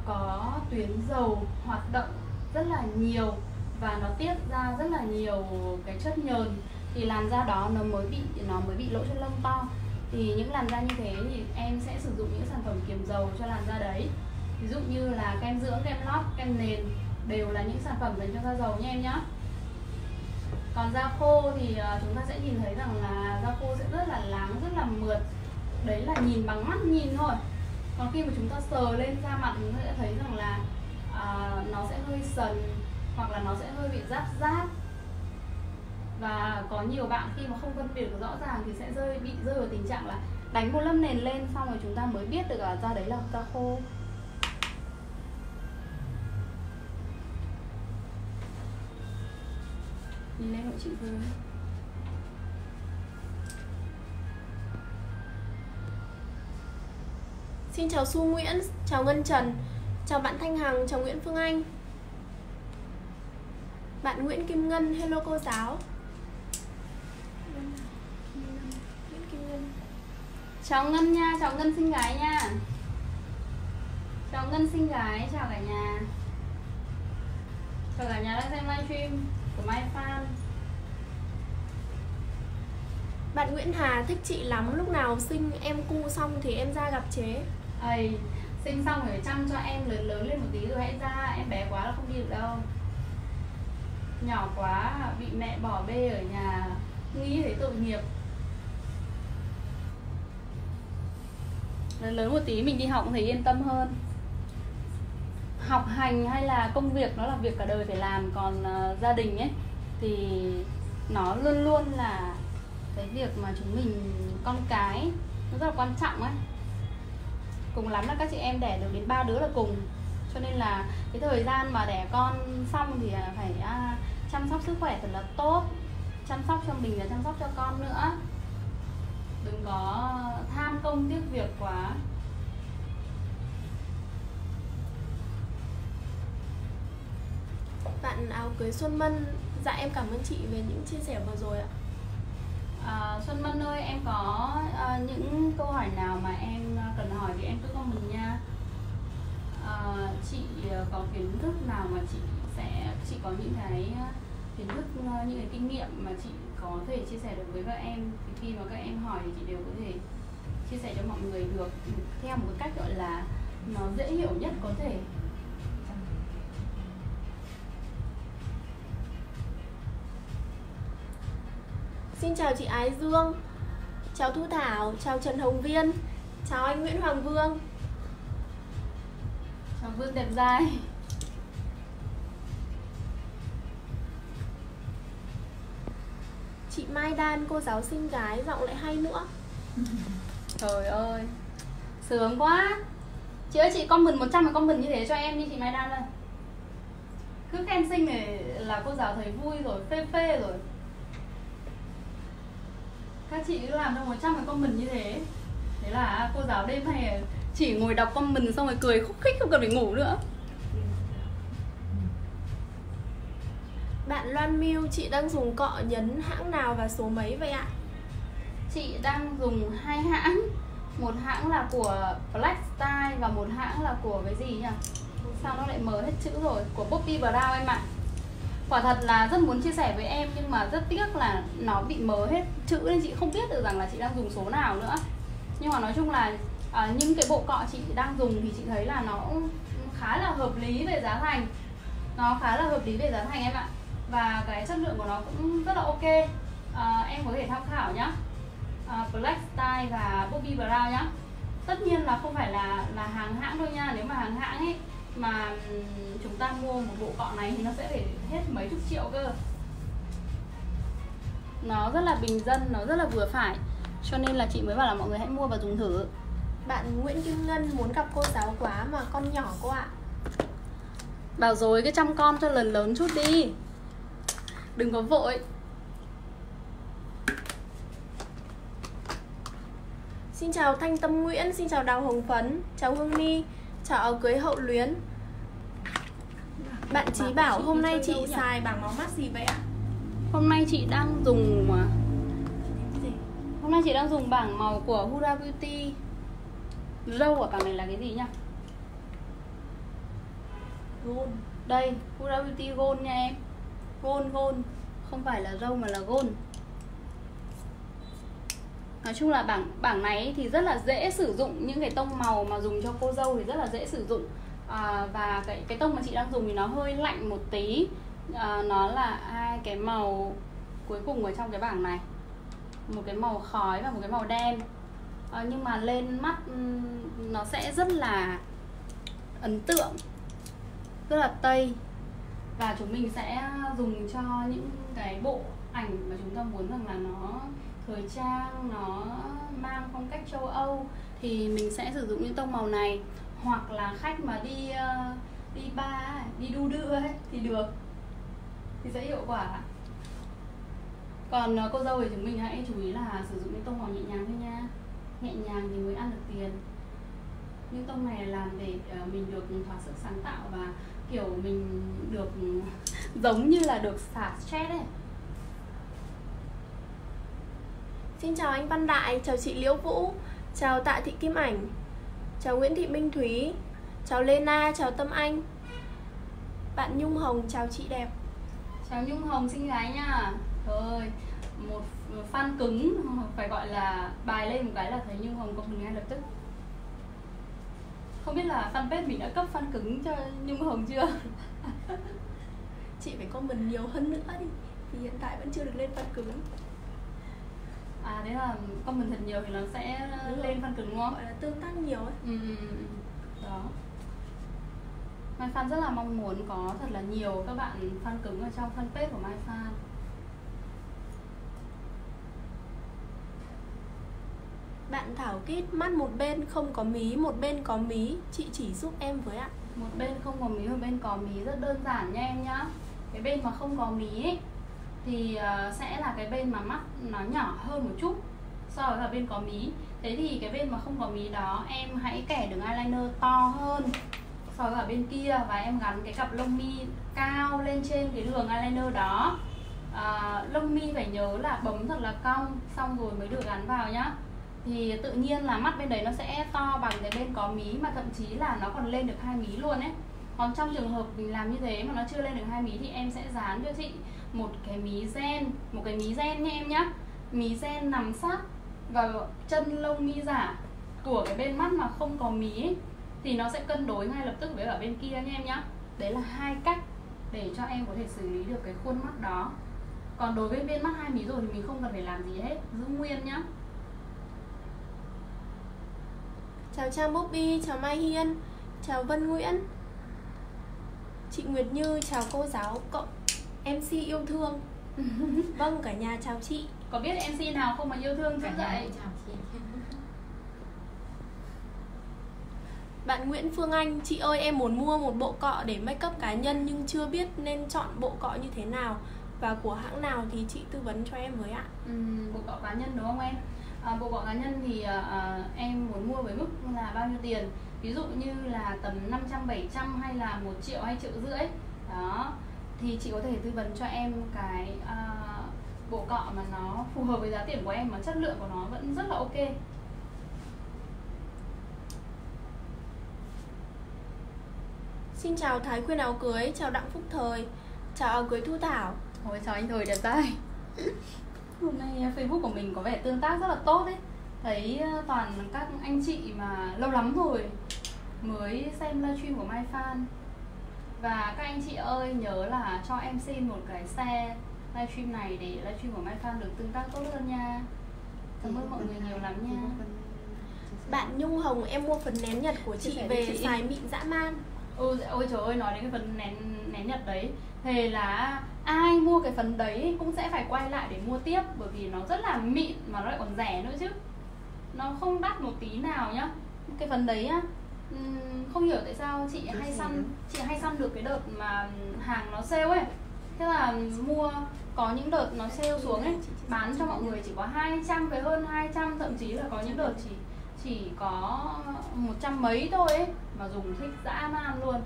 có tuyến dầu hoạt động rất là nhiều và nó tiết ra rất là nhiều cái chất nhờn, thì làn da đó nó mới bị lỗ chân lông to. Thì những làn da như thế thì em sẽ sử dụng những sản phẩm kiềm dầu cho làn da đấy. Ví dụ như là kem dưỡng, kem lót, kem nền đều là những sản phẩm dành cho da dầu nha em nhá. Còn da khô thì chúng ta sẽ nhìn thấy rằng là da khô sẽ rất là láng, rất là mượt. Đấy là nhìn bằng mắt nhìn thôi. Còn khi mà chúng ta sờ lên da mặt chúng ta sẽ thấy rằng là nó sẽ hơi sần hoặc là nó sẽ hơi bị rát rát. Và có nhiều bạn khi mà không phân biệt rõ ràng thì sẽ bị rơi vào tình trạng là đánh một lớp nền lên xong rồi chúng ta mới biết được là da đấy là da khô. Nhìn lên hộ chị vừa. Xin chào Xu Nguyễn, chào Ngân Trần, chào bạn Thanh Hằng, chào Nguyễn Phương Anh. Bạn Nguyễn Kim Ngân, hello cô giáo. Nguyễn Kim Ngân. Chào Ngân nha, chào Ngân xinh gái nha. Chào Ngân xinh gái, chào cả nhà. Chào cả nhà đang xem livestream của Mai Phan. Bạn Nguyễn Hà, thích chị lắm, lúc nào sinh em cu xong thì em ra gặp chế. Ây, sinh xong rồi chăm cho em lớn lên một tí rồi hãy ra, em bé quá là không đi được đâu. Nhỏ quá, bị mẹ bỏ bê ở nhà, nghĩ thấy tội nghiệp. Lớn một tí mình đi học cũng thấy yên tâm hơn. Học hành hay là công việc nó là việc cả đời phải làm, còn gia đình ấy thì nó luôn luôn là cái việc mà chúng mình, con cái nó rất là quan trọng ấy. Cùng lắm là các chị em đẻ được đến 3 đứa là cùng. Cho nên là cái thời gian mà đẻ con xong thì phải chăm sóc sức khỏe thật là tốt. Chăm sóc cho mình và chăm sóc cho con nữa. Đừng có tham công tiếc việc quá. Bạn áo cưới Xuân Mân, dạ em cảm ơn chị về những chia sẻ vừa rồi ạ. Xuân Mân ơi, em có những câu hỏi nào mà em cần hỏi thì em cứ comment nha. Chị có kiến thức nào mà chị có những cái kiến thức, những cái kinh nghiệm mà chị có thể chia sẻ được với các em, thì khi mà các em hỏi thì chị đều có thể chia sẻ cho mọi người được theo một cách gọi là nó dễ hiểu nhất có thể. Xin chào chị Ái Dương, chào Thu Thảo, chào Trần Hồng Viên, chào anh Nguyễn Hoàng Vương. Chào Vương đẹp trai. Chị Mai Đan, cô giáo xinh gái, giọng lại hay nữa. Trời ơi, sướng quá. Chị ơi, chị comment 100 comment như thế cho em đi chị Mai Đan ơi. Cứ khen xinh này là cô giáo thấy vui rồi, phê phê rồi. Các chị cứ làm trong 100 comment như thế. Thế là cô giáo đêm nay chỉ ngồi đọc comment xong rồi cười khúc khích, không cần phải ngủ nữa. Bạn Loan Miu, chị đang dùng cọ nhấn hãng nào và số mấy vậy ạ? Chị đang dùng 2 hãng. Một hãng là của Flexi Style và một hãng là của cái gì nhỉ? Sao nó lại mờ hết chữ rồi? Của Poppy Brow em ạ. Quả thật là rất muốn chia sẻ với em nhưng mà rất tiếc là nó bị mờ hết chữ nên chị không biết được rằng là chị đang dùng số nào nữa. Nhưng mà nói chung là những cái bộ cọ chị đang dùng thì chị thấy là nó khá là hợp lý về giá thành. Nó khá là hợp lý về giá thành em ạ. Và cái chất lượng của nó cũng rất là ok. Em có thể tham khảo nhá. Black Style và Poppy Brow nhá. Tất nhiên là không phải là hàng hãng thôi nha. Nếu mà hàng hãng ấy mà chúng ta mua một bộ cọ này thì nó sẽ phải hết mấy chục triệu cơ. Nó rất là bình dân, nó rất là vừa phải. cho nên là chị mới bảo là mọi người hãy mua và dùng thử. Bạn Nguyễn Kim Ngân muốn gặp cô giáo quá mà con nhỏ cô ạ. Bảo rồi, cái chăm con cho lần lớn chút đi, đừng có vội. Xin chào Thanh Tâm Nguyễn, xin chào Đào Hồng Phấn, chào Hương Ni, chào áo cưới Hậu Luyến. Bạn Chí Bảo, hôm nay chị xài bảng móng mắt gì vậy ạ? Hôm nay chị đang dùng bảng màu của Huda Beauty. Râu của cả mình là cái gì nhá? Gold. Đây, Huda Beauty Gold nha em. Gold. Không phải là râu mà là gold. Nói chung là bảng này thì rất là dễ sử dụng. Những cái tông màu mà dùng cho cô dâu thì rất là dễ sử dụng. Và cái tông mà chị đang dùng thì nó hơi lạnh một tí. Nó là hai cái màu cuối cùng ở trong cái bảng này, một cái màu khói và một cái màu đen. Nhưng mà lên mắt nó sẽ rất là ấn tượng, rất là tây. Và chúng mình sẽ dùng cho những cái bộ ảnh mà chúng ta muốn rằng là nó thời trang, nó mang phong cách châu Âu thì mình sẽ sử dụng những tông màu này. Hoặc là khách mà đi bar, đi đu đưa ấy, thì được, thì sẽ hiệu quả. Còn cô dâu thì chúng mình hãy chú ý là sử dụng những tông màu nhẹ nhàng thôi nha. Nhẹ nhàng thì mới ăn được tiền. Những tông này làm để mình được thỏa sức sáng tạo và kiểu mình được giống như là được xả stress ấy. Xin chào anh Văn Đại, chào chị Liễu Vũ, chào Tạ Thị Kim Ảnh, chào Nguyễn Thị Minh Thúy, chào Lena, chào Tâm Anh. Bạn Nhung Hồng, chào chị đẹp. Chào Nhung Hồng xinh gái nha. Thôi, một fan cứng, phải gọi là bài lên một cái là thấy Nhung Hồng có ngay lập tức. Không biết là fanpage mình đã cấp fan cứng cho Nhung Hồng chưa? Chị phải comment nhiều hơn nữa đi, thì hiện tại vẫn chưa được lên fan cứng. Đấy là comment thật nhiều thì nó sẽ lên fan cứng đúng không? Gọi là tương tác nhiều ấy. Đó. Mai Fan rất là mong muốn có thật là nhiều các bạn fan cứng ở trong fanpage của Mai Fan. Bạn Thảo Kít, mắt một bên không có mí, một bên có mí, chị chỉ giúp em với ạ. Một bên không có mí, một bên có mí rất đơn giản nha em nhá. Cái bên mà không có mí ấy, thì sẽ là cái bên mà mắt nó nhỏ hơn một chút so với là bên có mí. Thế thì cái bên mà không có mí đó em hãy kẻ đường eyeliner to hơn so với ở bên kia, và em gắn cái cặp lông mi cao lên trên cái đường eyeliner đó. Lông mi phải nhớ là bấm thật là cong xong rồi mới được gắn vào nhá. Thì tự nhiên là mắt bên đấy nó sẽ to bằng cái bên có mí, mà thậm chí là nó còn lên được 2 mí luôn ấy. Còn trong trường hợp mình làm như thế mà nó chưa lên được 2 mí thì em sẽ dán cho chị một cái mí gen, nha em nhá. Mí gen nằm sát vào chân lông mi giả của cái bên mắt mà không có mí ấy, thì nó sẽ cân đối ngay lập tức với ở bên kia nha em nhá. Đấy là hai cách để cho em có thể xử lý được cái khuôn mắt đó. Còn đối với bên mắt 2 mí rồi thì mình không cần phải làm gì hết, giữ nguyên nhá. Chào Trang Bobby, chào Mai Hiên, chào Vân Nguyễn, chị Nguyệt Như, chào cô giáo cộng MC yêu thương. Vâng, cả nhà chào chị. Có biết MC nào không mà yêu thương chứ vậy? Chào chị. Bạn Nguyễn Phương Anh, chị ơi em muốn mua một bộ cọ để make up cá nhân nhưng chưa biết nên chọn bộ cọ như thế nào và của hãng nào thì chị tư vấn cho em với ạ. Bộ cọ cá nhân đúng không em? Bộ cọ cá nhân thì em muốn mua với mức là bao nhiêu tiền? Ví dụ như là tầm 500, 700 hay là 1 triệu hay 1,5 triệu. Đó. Thì chị có thể tư vấn cho em cái bộ cọ mà nó phù hợp với giá tiền của em mà chất lượng của nó vẫn rất là ok. Xin chào Thái Khuyên áo cưới, chào Đặng Phúc Thời, chào áo cưới Thu Thảo. Ôi chào anh Thời đẹp trai. Hôm nay Facebook của mình có vẻ tương tác rất là tốt đấy. Thấy toàn các anh chị mà lâu lắm rồi mới xem livestream của Mai Fan. Và các anh chị ơi nhớ là cho em xin một cái share livestream này để livestream của Mai Fan được tương tác tốt hơn nha. Cảm ơn mọi người nhiều lắm nha. Bạn Nhung Hồng, em mua phấn nén Nhật của chị về xài mịn dã man. Ôi trời ơi, nói đến cái phấn nén Nhật đấy, thề là ai mua cái phấn đấy cũng sẽ phải quay lại để mua tiếp, bởi vì nó rất là mịn mà nó lại còn rẻ nữa chứ. Nó không đắt một tí nào nhá. Cái phấn đấy á, không hiểu tại sao chị hay săn được cái đợt mà hàng nó sale ấy. Thế là mua, có những đợt nó sale xuống ấy, bán cho mọi người chỉ có 200 với hơn 200, thậm chí là có những đợt chỉ có 100 mấy thôi ấy, mà dùng thích dã man luôn.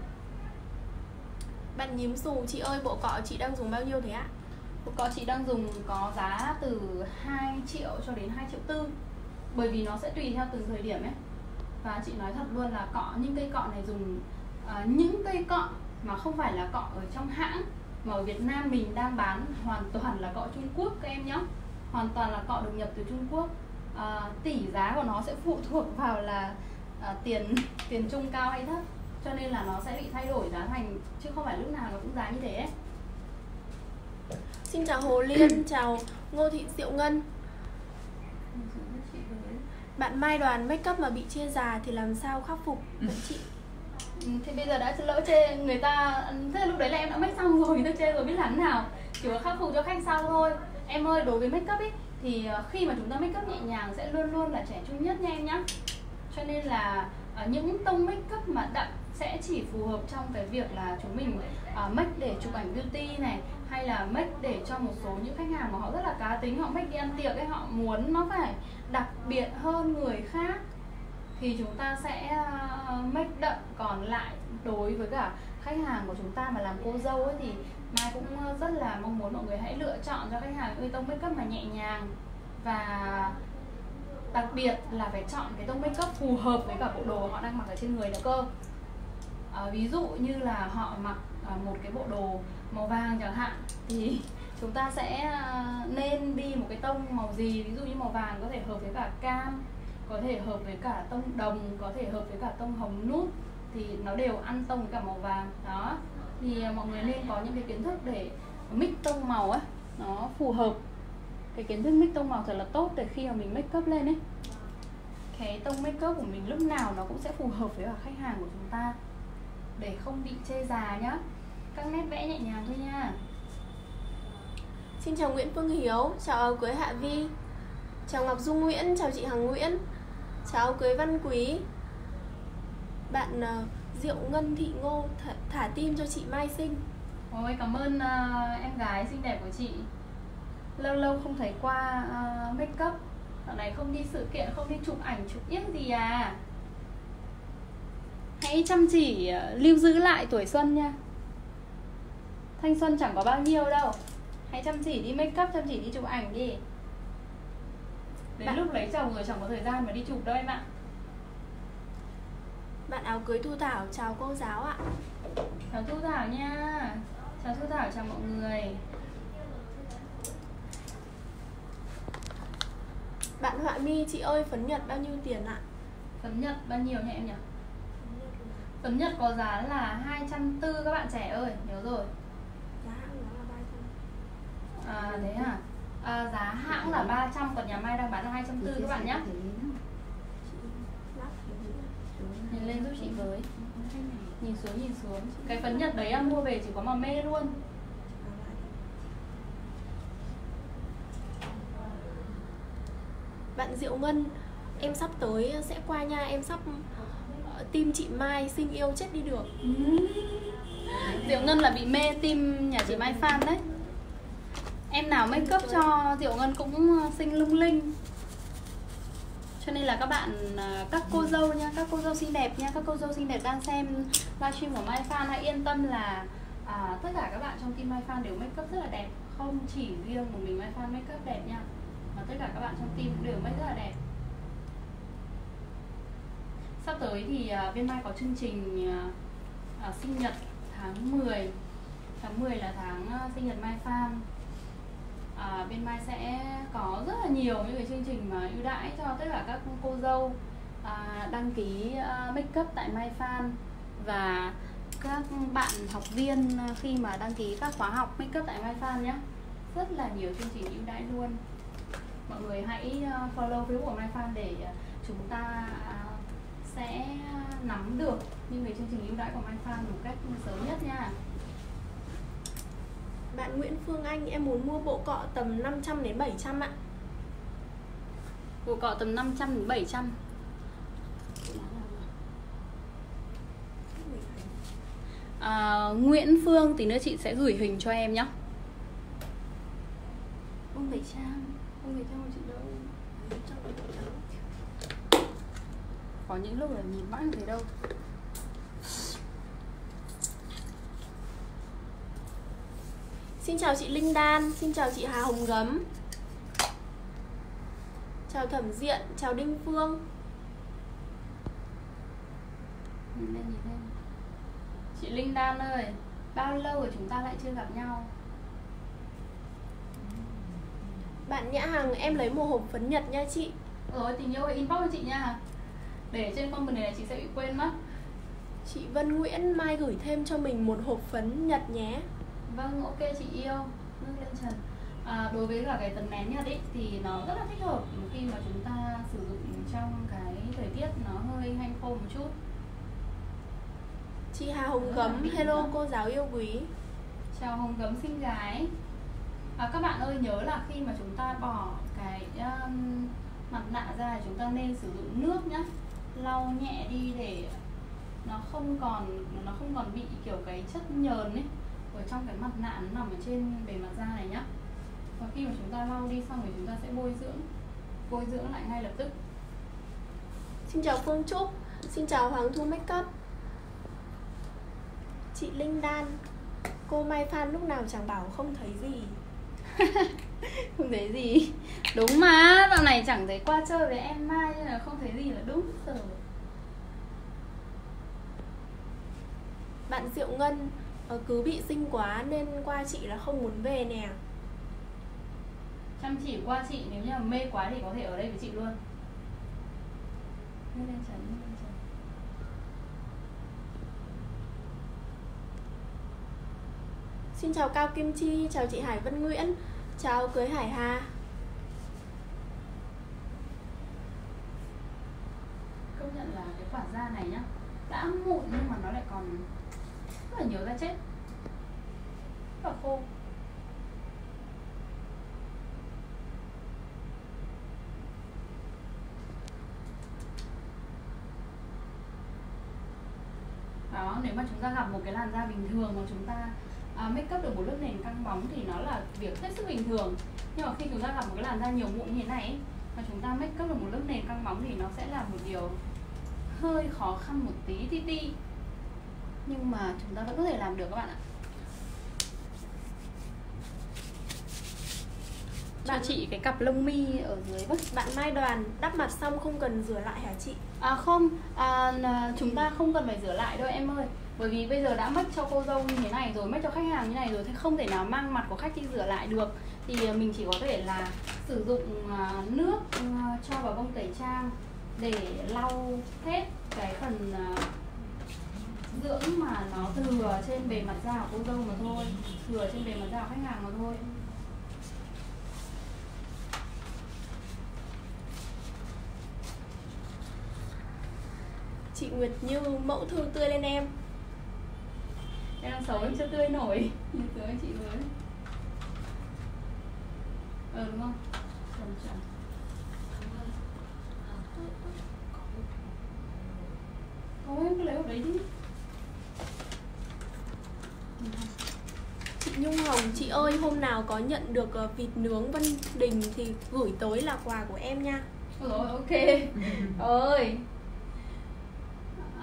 Bạn Nhím Xù, chị ơi bộ cọ chị đang dùng bao nhiêu thế ạ? Bộ cọ chị đang dùng có giá từ 2 triệu cho đến 2 triệu tư, bởi vì nó sẽ tùy theo từng thời điểm ấy. Và chị nói thật luôn là cọ, những cây cọ này dùng những cây cọ mà không phải là cọ ở trong hãng, mà ở Việt Nam mình đang bán hoàn toàn là cọ Trung Quốc các em nhé. Hoàn toàn là cọ được nhập từ Trung Quốc. Tỷ giá của nó sẽ phụ thuộc vào là tiền Trung cao hay thấp, cho nên là nó sẽ bị thay đổi giá thành, chứ không phải lúc nào nó cũng giá như thế ấy. Xin chào Hồ Liên, chào Ngô Thị Diệu Ngân. Bạn Mai Đoàn, make up mà bị chê già thì làm sao khắc phục vậy chị? Thì bây giờ đã lỡ chê người ta, thế lúc đấy là em đã make xong rồi, người ta chê rồi biết làm thế nào, chỉ có khắc phục cho khách sau thôi. Em ơi, đối với make up ấy, thì khi mà chúng ta make up nhẹ nhàng sẽ luôn luôn là trẻ trung nhất nha em nhá. Cho nên là những tông make up mà đậm sẽ chỉ phù hợp trong cái việc là chúng mình make để chụp ảnh beauty này, hay là make để cho một số những khách hàng mà họ rất là cá tính, họ make đi ăn tiệc ấy, họ muốn nó phải đặc biệt hơn người khác thì chúng ta sẽ make đậm. Còn lại đối với cả khách hàng của chúng ta mà làm cô dâu ấy thì Mai cũng rất là mong muốn mọi người hãy lựa chọn cho khách hàng những tông make up mà nhẹ nhàng, và đặc biệt là phải chọn cái tông make up phù hợp với cả bộ đồ họ đang mặc ở trên người nữa cơ. Ví dụ như là họ mặc một cái bộ đồ màu vàng chẳng hạn, thì chúng ta sẽ nên đi một cái tông màu gì. Ví dụ như màu vàng có thể hợp với cả cam, có thể hợp với cả tông đồng, có thể hợp với cả tông hồng nút, thì nó đều ăn tông với cả màu vàng. Đó, thì mọi người nên có những cái kiến thức để mix tông màu ấy, nó phù hợp. Cái kiến thức mix tông màu thật là tốt để khi mà mình make up lên ấy, cái tông make up của mình lúc nào nó cũng sẽ phù hợp với cả khách hàng của chúng ta, để không bị chê già nhá. Các nét vẽ nhẹ nhàng thôi nha. Xin chào Nguyễn Phương Hiếu, chào áo cưới Hạ Vi, chào Ngọc Dung Nguyễn, chào chị Hằng Nguyễn, chào áo cưới Văn Quý. Bạn Diệu Ngân Thị Ngô thả tim cho chị Mai Sinh. Ôi cảm ơn em gái xinh đẹp của chị. Lâu lâu không thấy qua make up, dạo này không đi sự kiện, không đi chụp ảnh chụp yếc gì à? Hãy chăm chỉ lưu giữ lại tuổi xuân nha. Thanh xuân chẳng có bao nhiêu đâu. Hãy chăm chỉ đi make up, chăm chỉ đi chụp ảnh đi. Đến lúc lấy chồng rồi chẳng có thời gian mà đi chụp đâu em ạ. Bạn áo cưới Thu Thảo, chào cô giáo ạ. Chào Thu Thảo nha. Chào Thu Thảo, chào mọi người. Bạn Họa Mi, chị ơi phấn Nhật bao nhiêu tiền ạ? Phấn Nhật bao nhiêu nhỉ em nhỉ? Phấn Nhật có giá là 240 các bạn trẻ ơi, nhớ rồi. Giá hãng là 300. À thế hả? Giá hãng là 300, còn nhà Mai đang bán là 240 các bạn nhé. Nhìn lên giúp chị với. Nhìn xuống, nhìn xuống. Cái phấn Nhật đấy em mua về chỉ có mà mê luôn. Bạn Diệu Ngân, em sắp tới sẽ qua nha, em sắp tim chị Mai Sinh yêu chết đi được. Diệu Ngân là bị mê tim nhà chị Mai Phan đấy. Em nào make up cho Diệu Ngân cũng xinh lung linh. Cho nên là các bạn, các cô dâu nha, các cô dâu xinh đẹp nha, các cô dâu xinh đẹp đang xem livestream của Mai Phan hãy yên tâm là tất cả các bạn trong team Mai Phan đều make up rất là đẹp, không chỉ riêng của mình Mai Phan make up đẹp nha, mà tất cả các bạn trong team cũng đều make rất là đẹp. Sắp tới thì bên Mai có chương trình sinh nhật tháng 10. Tháng 10 là tháng sinh nhật Mai Phan. Bên Mai sẽ có rất là nhiều những cái chương trình mà ưu đãi cho tất cả các cô dâu đăng ký make up tại Mai Phan, và các bạn học viên khi mà đăng ký các khóa học make up tại Mai Phan nhé. Rất là nhiều chương trình ưu đãi luôn. Mọi người hãy follow Facebook của Mai Phan để chúng ta sẽ nắm được những cái chương trình ưu đãi của Mai Phan một cách sớm nhất nha. Bạn Nguyễn Phương Anh, em muốn mua bộ cọ tầm 500 đến 700 ạ. Bộ cọ tầm 500 đến 700. Nguyễn Phương thì nữa chị sẽ gửi hình cho em nhé. Không phải trang, không phải trang chị đâu. Có những lúc là nhìn mãi không thấy đâu. Xin chào chị Linh Đan, xin chào chị Hà Hồng Gấm, chào Thẩm Diện, chào Đinh Phương. Nhìn lên, nhìn lên. Chị Linh Đan ơi, bao lâu rồi chúng ta lại chưa gặp nhau. Bạn Nhã Hằng, em lấy một hộp phấn Nhật nha chị. Rồi, tình yêu ơi, inbox cho chị nha. Để trên comment này là chị sẽ bị quên mất. Chị Vân Nguyễn, mai gửi thêm cho mình một hộp phấn Nhật nhé. Vâng, ok chị yêu. Nước lên trần. Đối với cả cái tấm nén Nhật ý, thì nó rất là thích hợp khi mà chúng ta sử dụng trong cái thời tiết nó hơi hanh khô một chút. Chị Hà Hồng Gấm, hello cô giáo yêu quý. Chào Hồng Gấm xinh gái. Các bạn ơi nhớ là khi mà chúng ta bỏ cái mặt nạ ra chúng ta nên sử dụng nước nhá. Lau nhẹ đi để nó không còn bị kiểu cái chất nhờn ấy ở trong cái mặt nạ nó nằm ở trên bề mặt da này nhá. Và khi mà chúng ta lau đi xong rồi chúng ta sẽ bôi dưỡng lại ngay lập tức. Xin chào Phương Trúc, xin chào Hoàng Thu Makeup. Chị Linh Đan, cô Mai Phan lúc nào chẳng bảo không thấy gì. Không thấy gì. Đúng mà, dạo này chẳng thấy qua chơi với em Mai nên là không thấy gì là đúng rồi. Bạn Diệu Ngân, cứ bị xinh quá nên qua chị là không muốn về nè. Chăm chỉ qua chị, nếu như là mê quá thì có thể ở đây với chị luôn. Lên trần. Xin chào Cao Kim Chi, chào chị Hải Vân Nguyễn, chào Cưới Hải Hà. Công nhận là cái quả da này nhá, đã mụn nhưng mà nó lại còn rất là nhiều da chết, rất là khô. Đó, nếu mà chúng ta gặp một cái làn da bình thường mà chúng ta make up được một lớp nền căng bóng thì nó là việc hết sức bình thường. Nhưng mà khi chúng ta gặp một cái làn da nhiều mụn như thế này mà chúng ta make up được một lớp nền căng bóng thì nó sẽ là một điều hơi khó khăn một tí. Nhưng mà chúng ta vẫn có thể làm được các bạn ạ. Bạn chị cái cặp lông mi ở dưới vắt. Bạn Mai Đoàn, đắp mặt xong không cần rửa lại hả chị? Không, chúng ta không cần phải rửa lại đâu em ơi. Bởi vì bây giờ đã make cho cô dâu như thế này rồi, make cho khách hàng như này rồi thì không thể nào mang mặt của khách đi rửa lại được. Thì mình chỉ có thể là sử dụng nước cho vào bông tẩy trang để lau hết cái phần dưỡng mà nó thừa trên bề mặt da của cô dâu mà thôi. Thừa trên bề mặt da của khách hàng mà thôi. Chị Nguyệt Như, mẫu thư tươi lên em. Em đang xấu em chưa tươi nổi. Như tươi chị mới. Đúng không? Chồng. Thôi em cứ lấy hộp đấy đi. Chị Nhung Hồng, chị ơi hôm nào có nhận được vịt nướng Vân Đình thì gửi tới là quà của em nha. Rồi ok. Ơi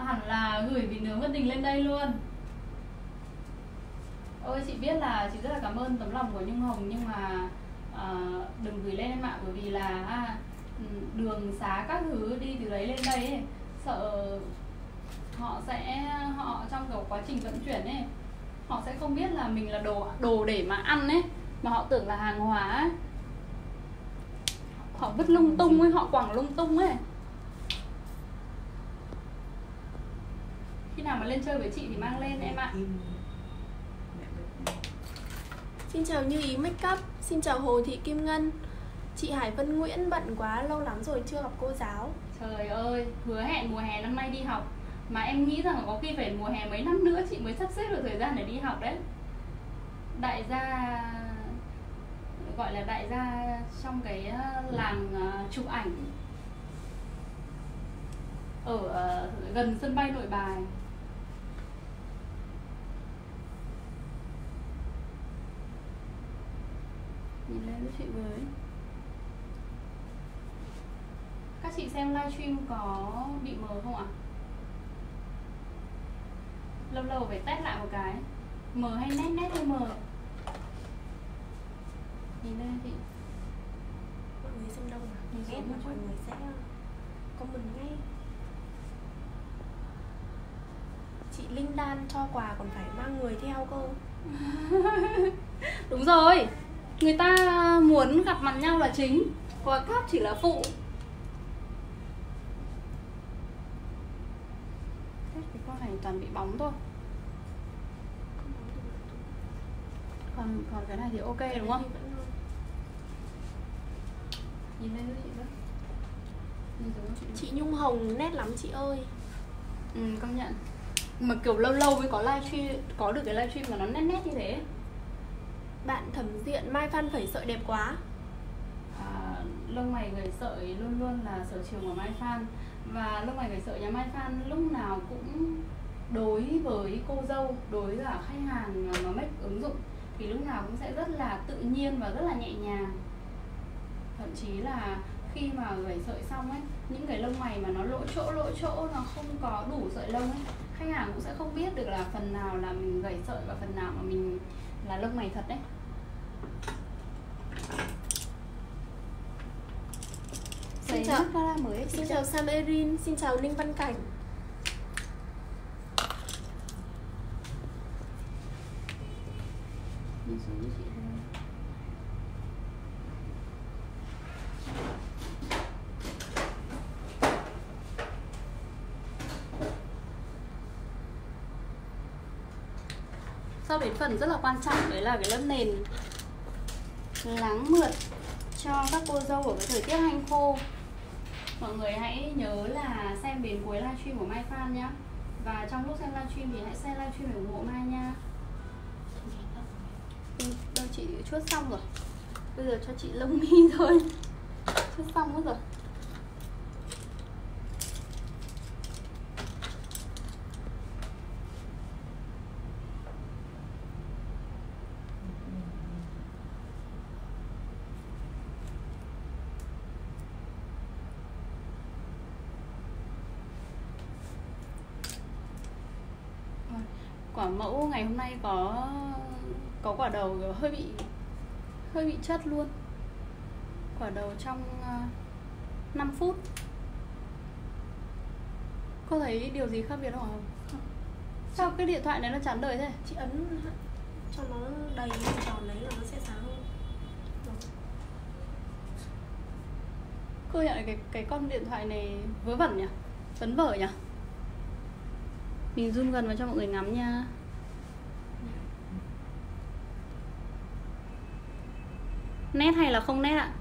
hẳn là gửi vịt nướng Vân Đình lên đây luôn. Ôi chị biết là chị rất là cảm ơn tấm lòng của Nhung Hồng nhưng mà đừng gửi lên em ạ, bởi vì là đường xá các thứ đi từ đấy lên đây ấy, sợ họ trong cái quá trình vận chuyển ấy họ sẽ không biết là mình là đồ để mà ăn ấy, mà họ tưởng là hàng hóa ấy. Họ vứt lung tung ấy, họ quẳng lung tung ấy. Khi nào mà lên chơi với chị thì mang lên em ạ. Xin chào Như Ý Makeup, xin chào Hồ Thị Kim Ngân. Chị Hải Vân Nguyễn, bận quá, lâu lắm rồi chưa gặp cô giáo. Trời ơi, hứa hẹn mùa hè năm nay đi học. Mà em nghĩ rằng là có khi phải mùa hè mấy năm nữa chị mới sắp xếp được thời gian để đi học đấy. đại gia, gọi là đại gia trong cái làng chụp ảnh ở gần sân bay Nội Bài. Nhìn lên với chị với. Các chị xem livestream có bị mờ không ạ? Lâu lâu phải test lại một cái. Mờ hay nét, nét hay mờ? Nhìn lên chị. Mọi người xem đâu mà nhìn nét mà mọi người sẽ comment ngay. Chị Linh Đan cho quà còn phải mang người theo cô. Đúng rồi, người ta muốn gặp mặt nhau là chính, quà cáp chỉ là phụ. Thế thì con này toàn bị bóng thôi. Còn cái này thì ok đúng không? Nhìn lên chị đó. Chị Nhung Hồng nét lắm chị ơi. Ừ, công nhận. Mà kiểu lâu lâu mới có livestream, có được cái livestream mà nó nét nét như thế. Bạn Thẩm Diện Mai Phan phải sợi đẹp quá. Lông mày gầy sợi luôn luôn là sở trường của Mai Phan. Và lông mày gầy sợi nhà Mai Phan lúc nào cũng đối với cô dâu, đối với cả khách hàng mà make ứng dụng thì lúc nào cũng sẽ rất là tự nhiên và rất là nhẹ nhàng. Thậm chí là khi mà gầy sợi xong ấy, những cái lông mày mà nó lỗ chỗ nó không có đủ sợi lông ấy, khách hàng cũng sẽ không biết được là phần nào là mình gầy sợi và phần nào mà mình là lông mày thật đấy. Xin chào mới, xin chào Sam Erin, xin chào Ninh Văn Cảnh. Sau đến phần rất là quan trọng đấy là cái lớp nền láng mượt cho các cô dâu ở cái thời tiết hanh khô. Mọi người hãy nhớ là xem đến cuối livestream của Mai Phan nhá. Và trong lúc xem livestream thì hãy xem livestream để ủng hộ Mai nha. Đâu chị chuốt xong rồi. Bây giờ cho chị lông mi thôi. Chuốt xong hết rồi. Quả mẫu ngày hôm nay có quả đầu hơi bị chất luôn. Quả đầu trong 5 phút. Cô thấy điều gì khác biệt không? Không. Sao cái điện thoại này nó chán đời thế? Chị ấn cho nó đầy tròn đấy là nó sẽ sáng hơn. Cô nhận cái con điện thoại này vớ vẩn nhỉ? Vấn vở nhỉ? Mình zoom gần vào cho mọi người ngắm nha. Nét hay là không nét ạ?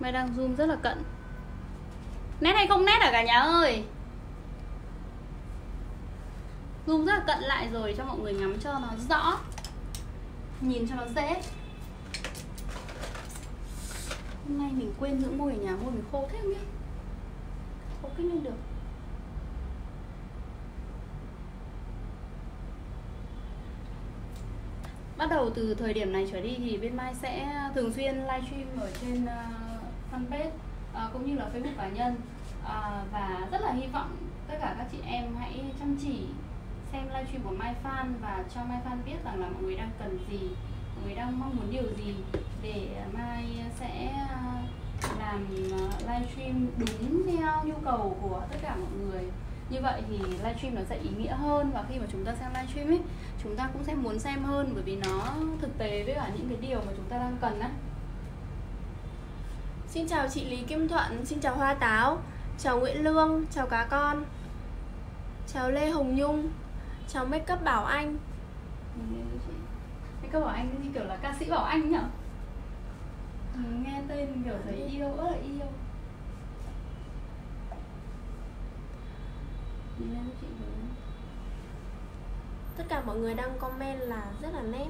Mày đang zoom rất là cận. Nét hay không nét hả cả nhà ơi? Zoom rất là cận lại rồi cho mọi người ngắm cho nó rõ, nhìn cho nó dễ. Hôm nay mình quên dưỡng môi ở nhà, môi mình khô thế không nhá. Khô cách lên được. Bắt đầu từ thời điểm này trở đi thì bên Mai sẽ thường xuyên livestream ở trên fanpage cũng như là Facebook cá nhân, và rất là hy vọng tất cả các chị em hãy chăm chỉ xem livestream của Mai Phan và cho Mai Phan biết rằng là mọi người đang cần gì, mọi người đang mong muốn điều gì để Mai sẽ làm livestream đúng theo nhu cầu của tất cả mọi người. Như vậy thì livestream nó sẽ ý nghĩa hơn, và khi mà chúng ta xem livestream ấy, chúng ta cũng sẽ muốn xem hơn bởi vì nó thực tế với cả những cái điều mà chúng ta đang cần á. Xin chào chị Lý Kim Thuận, xin chào Hoa Táo, chào Nguyễn Lương, chào Cá Con, chào Lê Hồng Nhung, chào Makeup Bảo Anh. Makeup Bảo Anh như kiểu là ca sĩ Bảo Anh nhở? Nghe tên kiểu thấy yêu ớt là yêu. tất cả mọi người đang comment là rất là nét.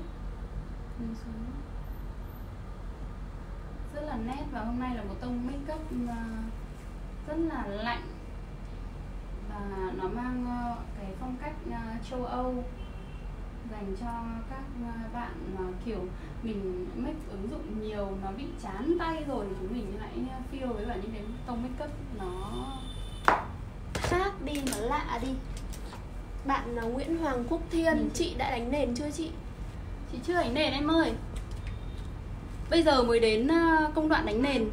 Rất là nét, và hôm nay là một tông makeup rất là lạnh và nó mang cái phong cách châu Âu dành cho các bạn mà kiểu mình make ứng dụng nhiều nó bị chán tay rồi thì chúng mình hãy feel với bạn những cái tông makeup nó khác đi, nó lạ đi. Bạn là Nguyễn Hoàng Quốc Thiên, chị đã đánh nền chưa chị? Chị chưa đánh nền em ơi. Bây giờ mới đến công đoạn đánh nền.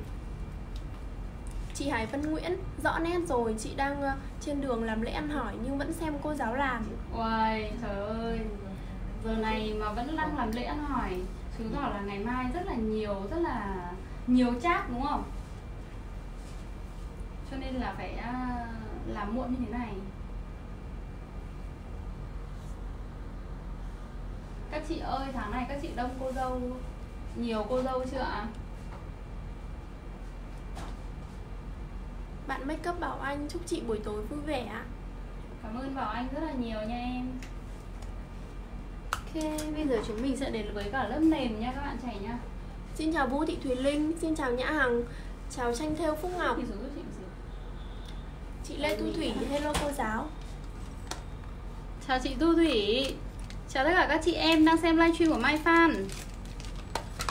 Chị Hải Vân Nguyễn, rõ nét rồi, chị đang trên đường làm lễ ăn hỏi nhưng vẫn xem cô giáo làm. Uầy, trời ơi, giờ này mà vẫn đang làm lễ ăn hỏi, chứng tỏ là ngày mai rất là nhiều chác đúng không? Cho nên là phải làm muộn như thế này. Các chị ơi, tháng này các chị đông cô dâu, nhiều cô dâu chưa ạ? Bạn Makeup Bảo Anh chúc chị buổi tối vui vẻ. Cảm ơn Bảo Anh rất là nhiều nha em. Ok, bây giờ chúng mình sẽ đến với cả lớp nền nha các bạn trẻ nha. Xin chào Vũ Thị Thùy Linh, xin chào Nhã Hằng, chào Tranh Thêu Phúc Ngọc. Chị Lê Tu Thủy, hello cô giáo. Chào chị Tu Thủy, chào tất cả các chị em đang xem livestream của Mai Phan.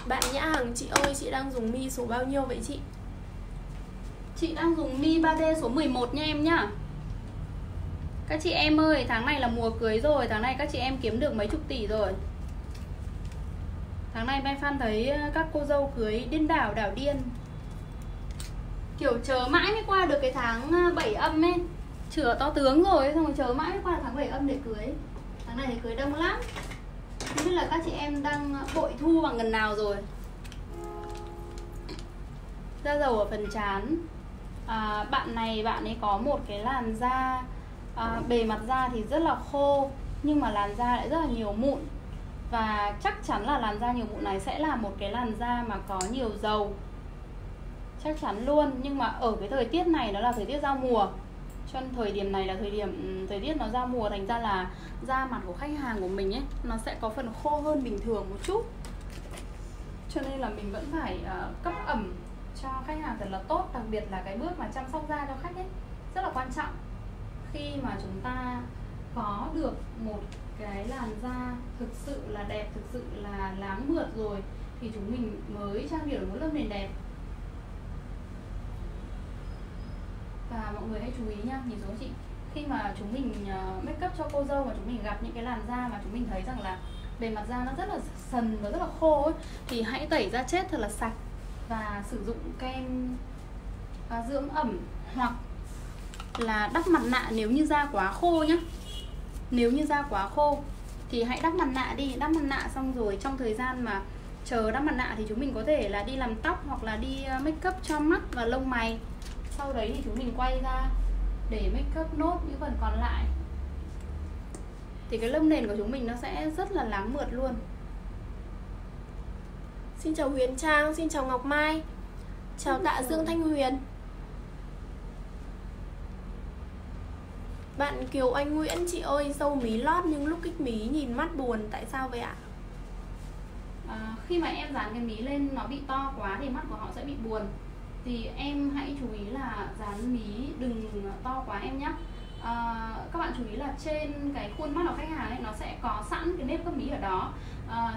Bạn Nhã Hằng, chị ơi chị đang dùng mi số bao nhiêu vậy chị? Chị đang dùng mi 3D số 11 nha em nhá. Các chị em ơi, tháng này là mùa cưới rồi, tháng này các chị em kiếm được mấy chục tỷ rồi. Tháng này Mai Phan thấy các cô dâu cưới điên đảo, đảo điên. Kiểu chờ mãi mới qua được cái tháng 7 âm ấy. Chửa to tướng rồi, xong rồi chờ mãi mới qua tháng 7 âm để cưới. Tháng này thì cưới đông lắm. Không biết là các chị em đang bội thu bằng gần nào rồi. Da dầu ở phần trán. Bạn này, bạn ấy có một cái làn da bề mặt da thì rất là khô, nhưng mà làn da lại rất là nhiều mụn. Và chắc chắn là làn da nhiều mụn này sẽ là một cái làn da mà có nhiều dầu, chắc chắn luôn. Nhưng mà ở cái thời tiết này nó là thời tiết giao mùa, cho nên thời điểm này là thời tiết nó giao mùa, thành ra là da mặt của khách hàng của mình ấy nó sẽ có phần khô hơn bình thường một chút, cho nên là mình vẫn phải cấp ẩm cho khách hàng thật là tốt. Đặc biệt là cái bước mà chăm sóc da cho khách ấy rất là quan trọng. Khi mà chúng ta có được một cái làn da thực sự là đẹp, thực sự là láng mượt rồi thì chúng mình mới trang điểm một lớp nền đẹp. Và mọi người hãy chú ý nha, nhìn xuống chị, khi mà chúng mình make up cho cô dâu mà chúng mình gặp những cái làn da mà chúng mình thấy rằng là bề mặt da nó rất là sần và rất là khô ấy, thì hãy tẩy da chết thật là sạch và sử dụng kem dưỡng ẩm hoặc là đắp mặt nạ nếu như da quá khô nhá. Nếu như da quá khô thì hãy đắp mặt nạ đi, đắp mặt nạ xong rồi trong thời gian mà chờ đắp mặt nạ thì chúng mình có thể là đi làm tóc hoặc là đi make up cho mắt và lông mày. Sau đấy thì chúng mình quay ra để make up nốt những phần còn lại thì cái lớp nền của chúng mình nó sẽ rất là láng mượt luôn. Xin chào Huyền Trang, xin chào Ngọc Mai, chào Tạ Dương Thanh Huyền. Bạn Kiều Anh Nguyễn, chị ơi râu mí lót nhưng lúc kích mí nhìn mắt buồn, tại sao vậy ạ? Khi mà em dán cái mí lên nó bị to quá thì mắt của họ sẽ bị buồn. Thì em hãy chú ý là dán mí đừng to quá em nhé. Các bạn chú ý là trên cái khuôn mắt của khách hàng ấy, nó sẽ có sẵn cái nếp gấp mí ở đó.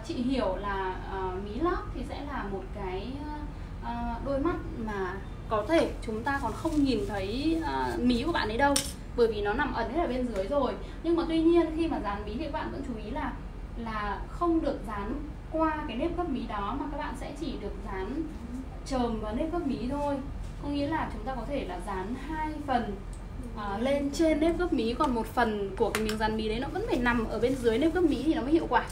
Chị hiểu là mí lót thì sẽ là một cái đôi mắt mà có thể chúng ta còn không nhìn thấy mí của bạn ấy đâu, bởi vì nó nằm ẩn hết ở bên dưới rồi. Nhưng mà tuy nhiên khi mà dán mí thì các bạn vẫn chú ý là không được dán qua cái nếp gấp mí đó, mà các bạn sẽ chỉ được dán chồm và nếp gấp mí thôi. Có nghĩa là chúng ta có thể là dán hai phần lên trên nếp gấp mí, còn một phần của cái miếng dán mí đấy nó vẫn phải nằm ở bên dưới nếp gấp mí thì nó mới hiệu quả,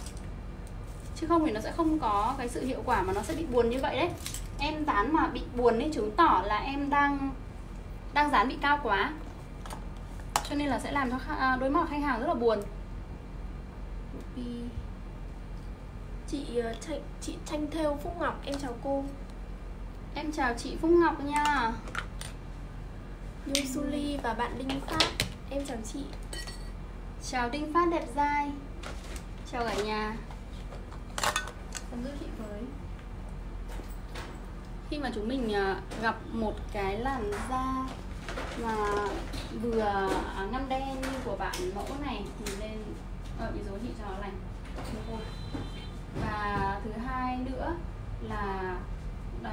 chứ không thì nó sẽ không có cái sự hiệu quả mà nó sẽ bị buồn như vậy đấy. Em dán mà bị buồn ấy chứng tỏ là em đang dán bị cao quá, cho nên là sẽ làm cho đôi mắt của khách hàng rất là buồn. Chị Tranh Thêu Phúc Ngọc, em chào cô. Em chào chị Phúc Ngọc nha. Yusuli và bạn Đinh Phát, em chào chị. Chào Đinh Phát đẹp dai. cho cả nhà. Giúp chị với. Khi mà chúng mình gặp một cái làn da mà vừa ngăm đen như của bạn mẫu này thì nên bị rối thị cho nó lành. Và thứ hai nữa là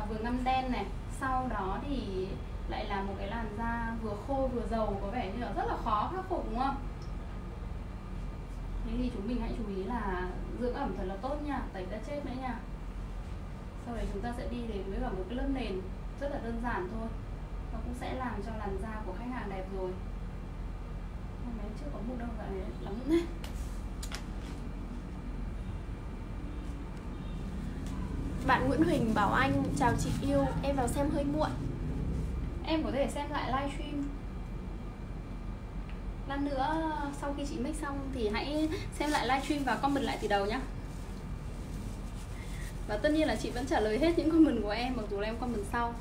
vừa ngăm đen này, sau đó thì lại là một cái làn da vừa khô vừa dầu, có vẻ như là rất là khó khắc phục, đúng không? Thế thì chúng mình hãy chú ý là dưỡng ẩm thật là tốt nha, tẩy da chết nữa nha. Sau đấy chúng ta sẽ đi đến với cả một cái lớp nền rất là đơn giản thôi, nó cũng sẽ làm cho làn da của khách hàng đẹp rồi. Hôm nay chưa có mụn đâu, dạo này lắm đấy. Bạn Nguyễn Huỳnh bảo anh: chào chị yêu, em vào xem hơi muộn. Em có thể xem lại livestream. Lát nữa sau khi chị make xong thì hãy xem lại livestream và comment lại từ đầu nhé. Và tất nhiên là chị vẫn trả lời hết những comment của em, mặc dù là em comment sau.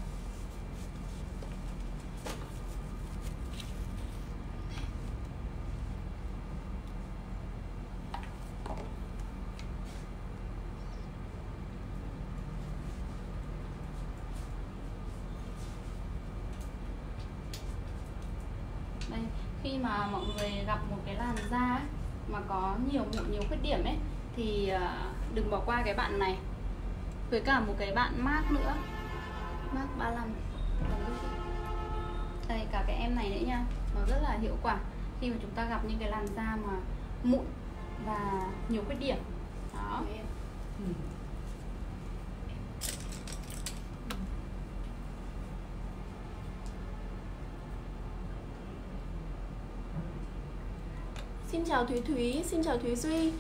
Khi mà mọi người gặp một cái làn da mà có nhiều mụn, nhiều khuyết điểm ấy thì đừng bỏ qua cái bạn này với cả một cái bạn mát nữa, mát 35 đây, cả cái em này nữa nha. Nó rất là hiệu quả khi mà chúng ta gặp những cái làn da mà mụn và nhiều khuyết điểm đó. Xin chào Thúy Thúy, xin chào Thúy Duy.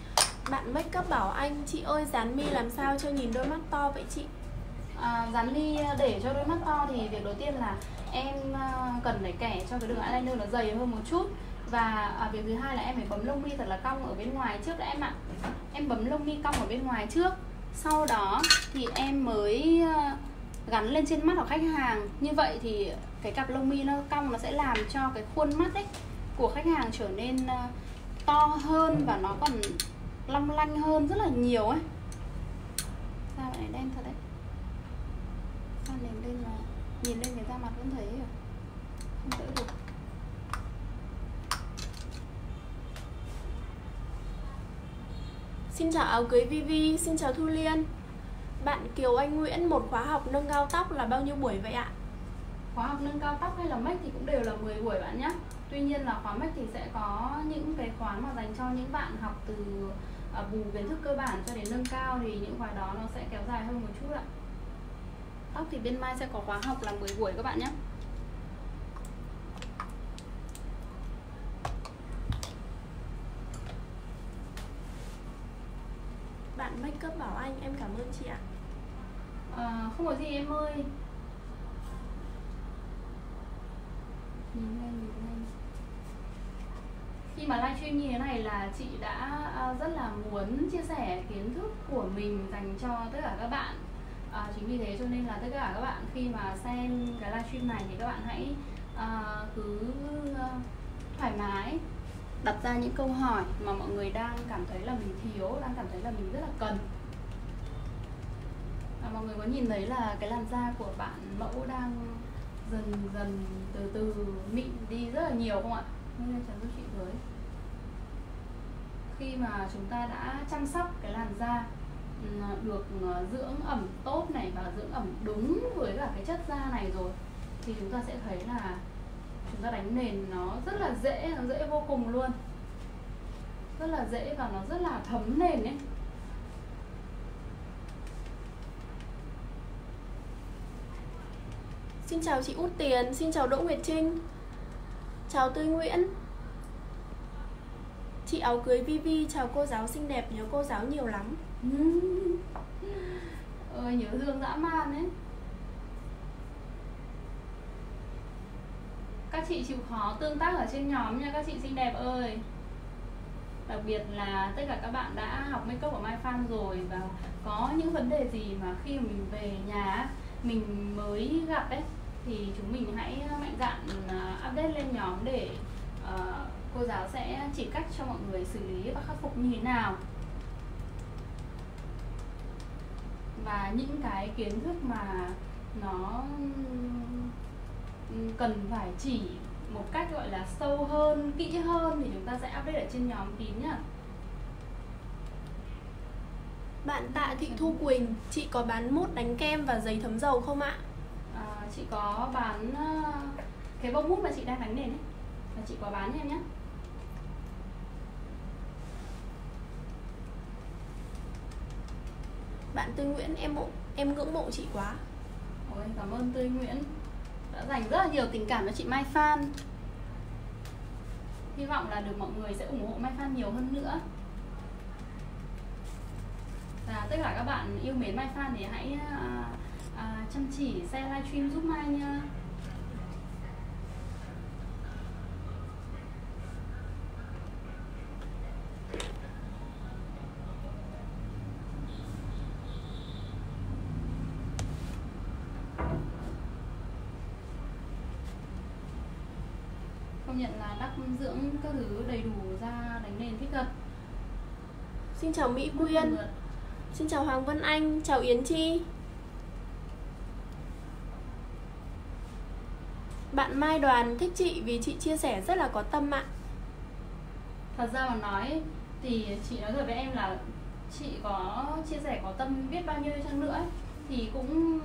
Bạn make up bảo anh: chị ơi, dán mi làm sao cho nhìn đôi mắt to vậy chị? Dán mi để cho đôi mắt to thì việc đầu tiên là em cần phải kẻ cho cái đường eyeliner nó dày hơn một chút. Và việc thứ hai là em phải bấm lông mi thật là cong ở bên ngoài trước đã em ạ. Em bấm lông mi cong ở bên ngoài trước, sau đó thì em mới gắn lên trên mắt của khách hàng. Như vậy thì cái cặp lông mi nó cong nó sẽ làm cho cái khuôn mắt ấy của khách hàng trở nên to hơn và nó còn long lanh hơn rất là nhiều ấy. Sao bạn này đen thật đấy. Sao nền lên mà nhìn lên cái da mặt vẫn thấy rồi, không đỡ được. Xin chào áo cưới Vivi, xin chào Thu Liên. Bạn Kiều Anh Nguyễn: một khóa học nâng cao tóc là bao nhiêu buổi vậy ạ? Khóa học nâng cao tóc hay là make thì cũng đều là 10 buổi bạn nhé. Tuy nhiên là khóa make thì sẽ có những cái khóa mà dành cho những bạn học từ bù kiến thức cơ bản cho đến nâng cao thì những khóa đó nó sẽ kéo dài hơn một chút ạ. Tóc thì bên Mai sẽ có khóa học là 10 buổi các bạn nhé. Bạn make up bảo anh: em cảm ơn chị ạ. Không có gì em ơi. Nhìn lên. Khi mà livestream như thế này là chị đã rất là muốn chia sẻ kiến thức của mình dành cho tất cả các bạn. Chính vì thế cho nên là tất cả các bạn khi mà xem cái livestream này thì các bạn hãy cứ thoải mái đặt ra những câu hỏi mà mọi người đang cảm thấy là mình thiếu, đang cảm thấy là mình rất là cần. Mọi người có nhìn thấy là cái làn da của bạn mẫu đang dần dần từ mịn đi rất là nhiều không ạ? Nên em giúp chị với. Khi mà chúng ta đã chăm sóc cái làn da được dưỡng ẩm tốt này và dưỡng ẩm đúng với cả cái chất da này rồi thì chúng ta sẽ thấy là chúng ta đánh nền nó rất là dễ, nó dễ vô cùng luôn. Rất là dễ và nó rất là thấm nền ấy. Xin chào chị Út Tiền, xin chào Đỗ Nguyệt Trinh, chào Tươi Nguyễn. Chị áo cưới Vivi, chào cô giáo xinh đẹp, nhớ cô giáo nhiều lắm. Ôi nhớ Dương dã man ấy. Các chị chịu khó tương tác ở trên nhóm nha các chị xinh đẹp ơi. Đặc biệt là tất cả các bạn đã học makeup của MyFarm rồi và có những vấn đề gì mà khi mình về nhà mình mới gặp ấy thì chúng mình hãy mạnh dạn update lên nhóm để cô giáo sẽ chỉ cách cho mọi người xử lý và khắc phục như thế nào. và những cái kiến thức mà nó cần phải chỉ một cách gọi là sâu hơn, kỹ hơn thì chúng ta sẽ update ở trên nhóm kín nhá. Bạn Tạ Thị Thu Quỳnh, chị có bán mút đánh kem và giấy thấm dầu không ạ? Chị có bán cái bông mút mà chị đang đánh nền ấy, là chị có bán em nhé. Bạn Tươi Nguyễn, em ngưỡng mộ chị quá. Ôi, cảm ơn Tươi Nguyễn đã dành rất là nhiều tình cảm cho chị Mai Phan. Hy vọng là được mọi người sẽ ủng hộ Mai Phan nhiều hơn nữa. Và tất cả các bạn yêu mến Mai Phan thì hãy chăm chỉ share livestream giúp Mai nha. Công nhận là đắp dưỡng các thứ đầy đủ ra đánh nền thích thật. Xin chào Mỹ Quyên. Xin chào Hoàng Vân Anh, chào Yến Chi. Bạn Mai Đoàn thích chị vì chị chia sẻ rất là có tâm ạ. Thật ra mà nói thì chị nói rồi với em là chị có chia sẻ có tâm biết bao nhiêu chăng nữa ấy, thì cũng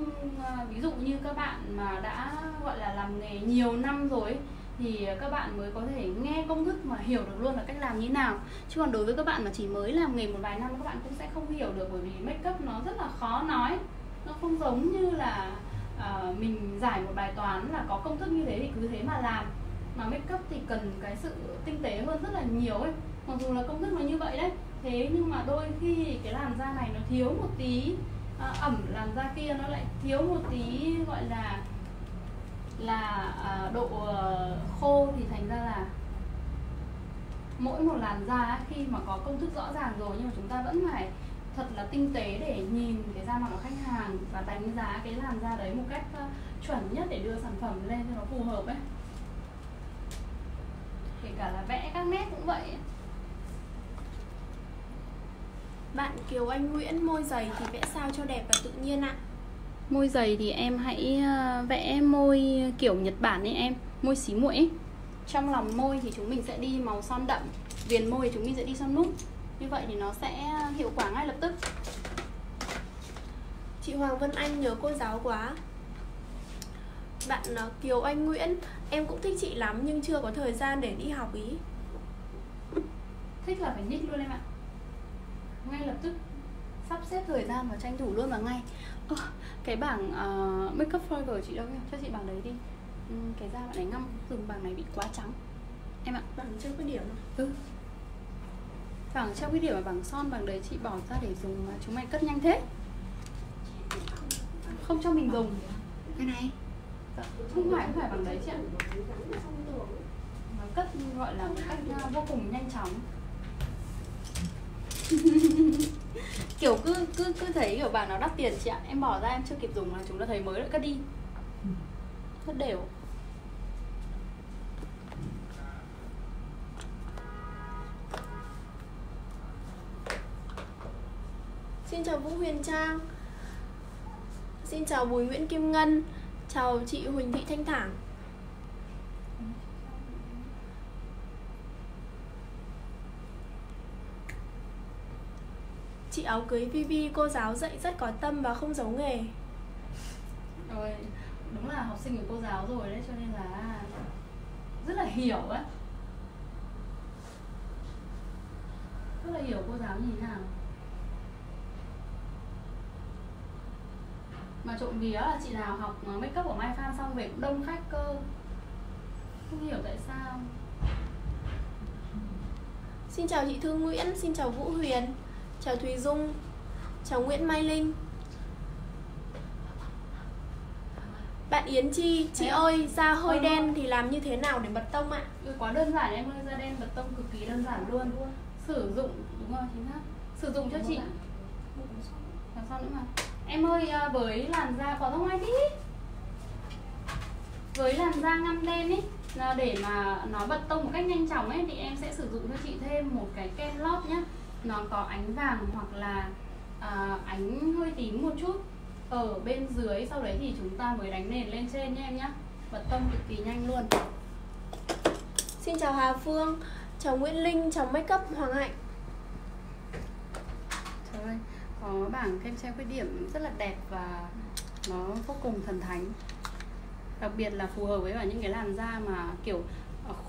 ví dụ như các bạn mà đã gọi là làm nghề nhiều năm rồi ấy, thì các bạn mới có thể nghe công thức mà hiểu được luôn là cách làm như nào. Chứ còn đối với các bạn mà chỉ mới làm nghề một vài năm, các bạn cũng sẽ không hiểu được, bởi vì make up nó rất là khó nói. Nó không giống như là mình giải một bài toán là có công thức như thế thì cứ thế mà làm. Mà make up thì cần cái sự tinh tế hơn rất là nhiều ấy. Mặc dù là công thức nó như vậy đấy, thế nhưng mà đôi khi cái làn da này nó thiếu một tí ẩm, làn da kia nó lại thiếu một tí gọi là độ khô, thì thành ra là mỗi một làn da ấy, khi mà có công thức rõ ràng rồi nhưng mà chúng ta vẫn phải thật là tinh tế để nhìn cái da mặt của khách hàng và đánh giá cái làn da đấy một cách chuẩn nhất để đưa sản phẩm lên cho nó phù hợp ấy. Kể cả là vẽ các nét cũng vậy ấy. Bạn Kiều Anh Nguyễn, môi dày thì vẽ sao cho đẹp và tự nhiên ạ? Môi dày thì em hãy vẽ môi kiểu Nhật Bản ấy em, môi xí muội ấy. Trong lòng môi thì chúng mình sẽ đi màu son đậm, viền môi thì chúng mình sẽ đi son nút. Như vậy thì nó sẽ hiệu quả ngay lập tức. Chị Hoàng Vân Anh nhớ cô giáo quá. Bạn Kiều Anh Nguyễn, em cũng thích chị lắm nhưng chưa có thời gian để đi học ý. Thích là phải nick luôn em ạ. Ngay lập tức sắp xếp thời gian và tranh thủ luôn vào ngay. Cái bảng Makeup Forever chị đâu nhỉ? Cho chị bảng đấy đi. Cái da bạn ấy ngâm, dùng bảng này bị quá trắng em ạ. Bảng chưa có điểm rồi. Bảng treo cái điểm và bảng son, bảng đấy chị bỏ ra để dùng mà chúng mày cất nhanh thế. Không cho mình dùng cái này. Không phải bảng đấy chị ạ. Nó cất gọi là một cách vô cùng nhanh chóng. Kiểu cứ thấy kiểu bảng nào đắt tiền chị ạ, em bỏ ra em chưa kịp dùng là chúng đã thấy mới lại cất đi. Cất đều. Xin chào Vũ Huyền Trang. Xin chào Bùi Nguyễn Kim Ngân. Chào chị Huỳnh Thị Thanh Thản. Chị áo cưới Vivi, cô giáo dạy rất có tâm và không giấu nghề. Rồi, đúng là học sinh của cô giáo rồi đấy, cho nên là rất là hiểu ấy. Rất là hiểu cô giáo như thế nào. Mà trộm vía là chị nào học make up của Mai Phan xong về cũng đông khách cơ. Không hiểu tại sao. Xin chào chị Thư Nguyễn, xin chào Vũ Huyền, chào Thùy Dung, chào Nguyễn Mai Linh. Bạn Yến Chi, chị ơi, da hơi đen thì làm như thế nào để bật tông ạ? Quá đơn giản em ơi, da đen bật tông cực kỳ đơn giản luôn. Sử dụng, đúng rồi, chính xác. Sử dụng cho chị. Làm sao nữa mà. Em ơi, với làn da có tông ai tí, với làn da ngăm đen ý, để mà nó bật tông một cách nhanh chóng ấy, thì em sẽ sử dụng cho chị thêm một cái kem lót nhá. Nó có ánh vàng hoặc là ánh hơi tím một chút ở bên dưới, sau đấy thì chúng ta mới đánh nền lên trên nhé em nhé. Bật tông cực kỳ nhanh luôn. Xin chào Hà Phương, chào Nguyễn Linh, chào Makeup Hoàng Hạnh. Trời ơi, có bảng kem che khuyết điểm rất là đẹp và nó vô cùng thần thánh. Đặc biệt là phù hợp với những cái làn da mà kiểu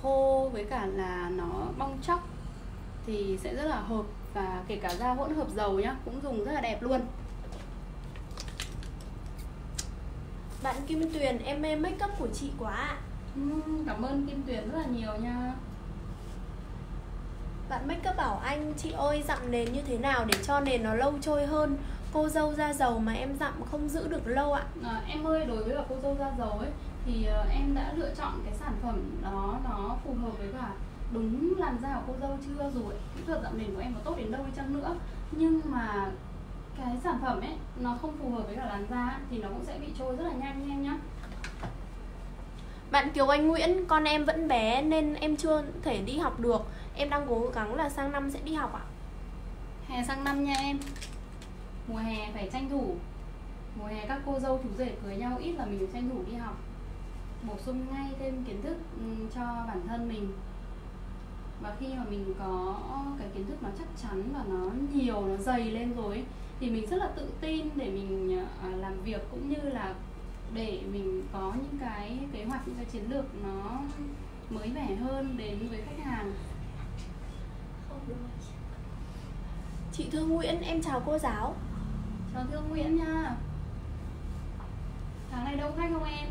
khô với cả là nó bong tróc thì sẽ rất là hợp, và kể cả da hỗn hợp dầu nhá, cũng dùng rất là đẹp luôn. Bạn Kim Tuyền, em mê makeup của chị quá ạ. Cảm ơn Kim Tuyền rất là nhiều nha. Bạn Makeup bảo anh, chị ơi dặm nền như thế nào để cho nền nó lâu trôi hơn? Cô dâu da dầu mà em dặm không giữ được lâu ạ. Em ơi, đối với cô dâu da dầu ấy thì em đã lựa chọn cái sản phẩm đó nó phù hợp với cả đúng làn da của cô dâu chưa rồi. Kỹ thuật dặm nền của em có tốt đến đâu đi chăng nữa, nhưng mà cái sản phẩm ấy nó không phù hợp với cả làn da thì nó cũng sẽ bị trôi rất là nhanh em nhá. Bạn Kiều Anh Nguyễn, con em vẫn bé nên em chưa thể đi học được. Em đang cố gắng là sang năm sẽ đi học ạ. Hè sang năm nha em. Mùa hè phải tranh thủ. Mùa hè các cô dâu chú rể cưới nhau ít là mình phải tranh thủ đi học, bổ sung ngay thêm kiến thức cho bản thân mình. Và khi mà mình có cái kiến thức nó chắc chắn và nó nhiều, nó dày lên rồi thì mình rất là tự tin để mình làm việc, cũng như là để mình có những cái kế hoạch, những cái chiến lược nó mới mẻ hơn đến với khách hàng. Chị Thương Nguyễn, em chào cô giáo. Chào Thương Nguyễn nha. Tháng này đông khách không em?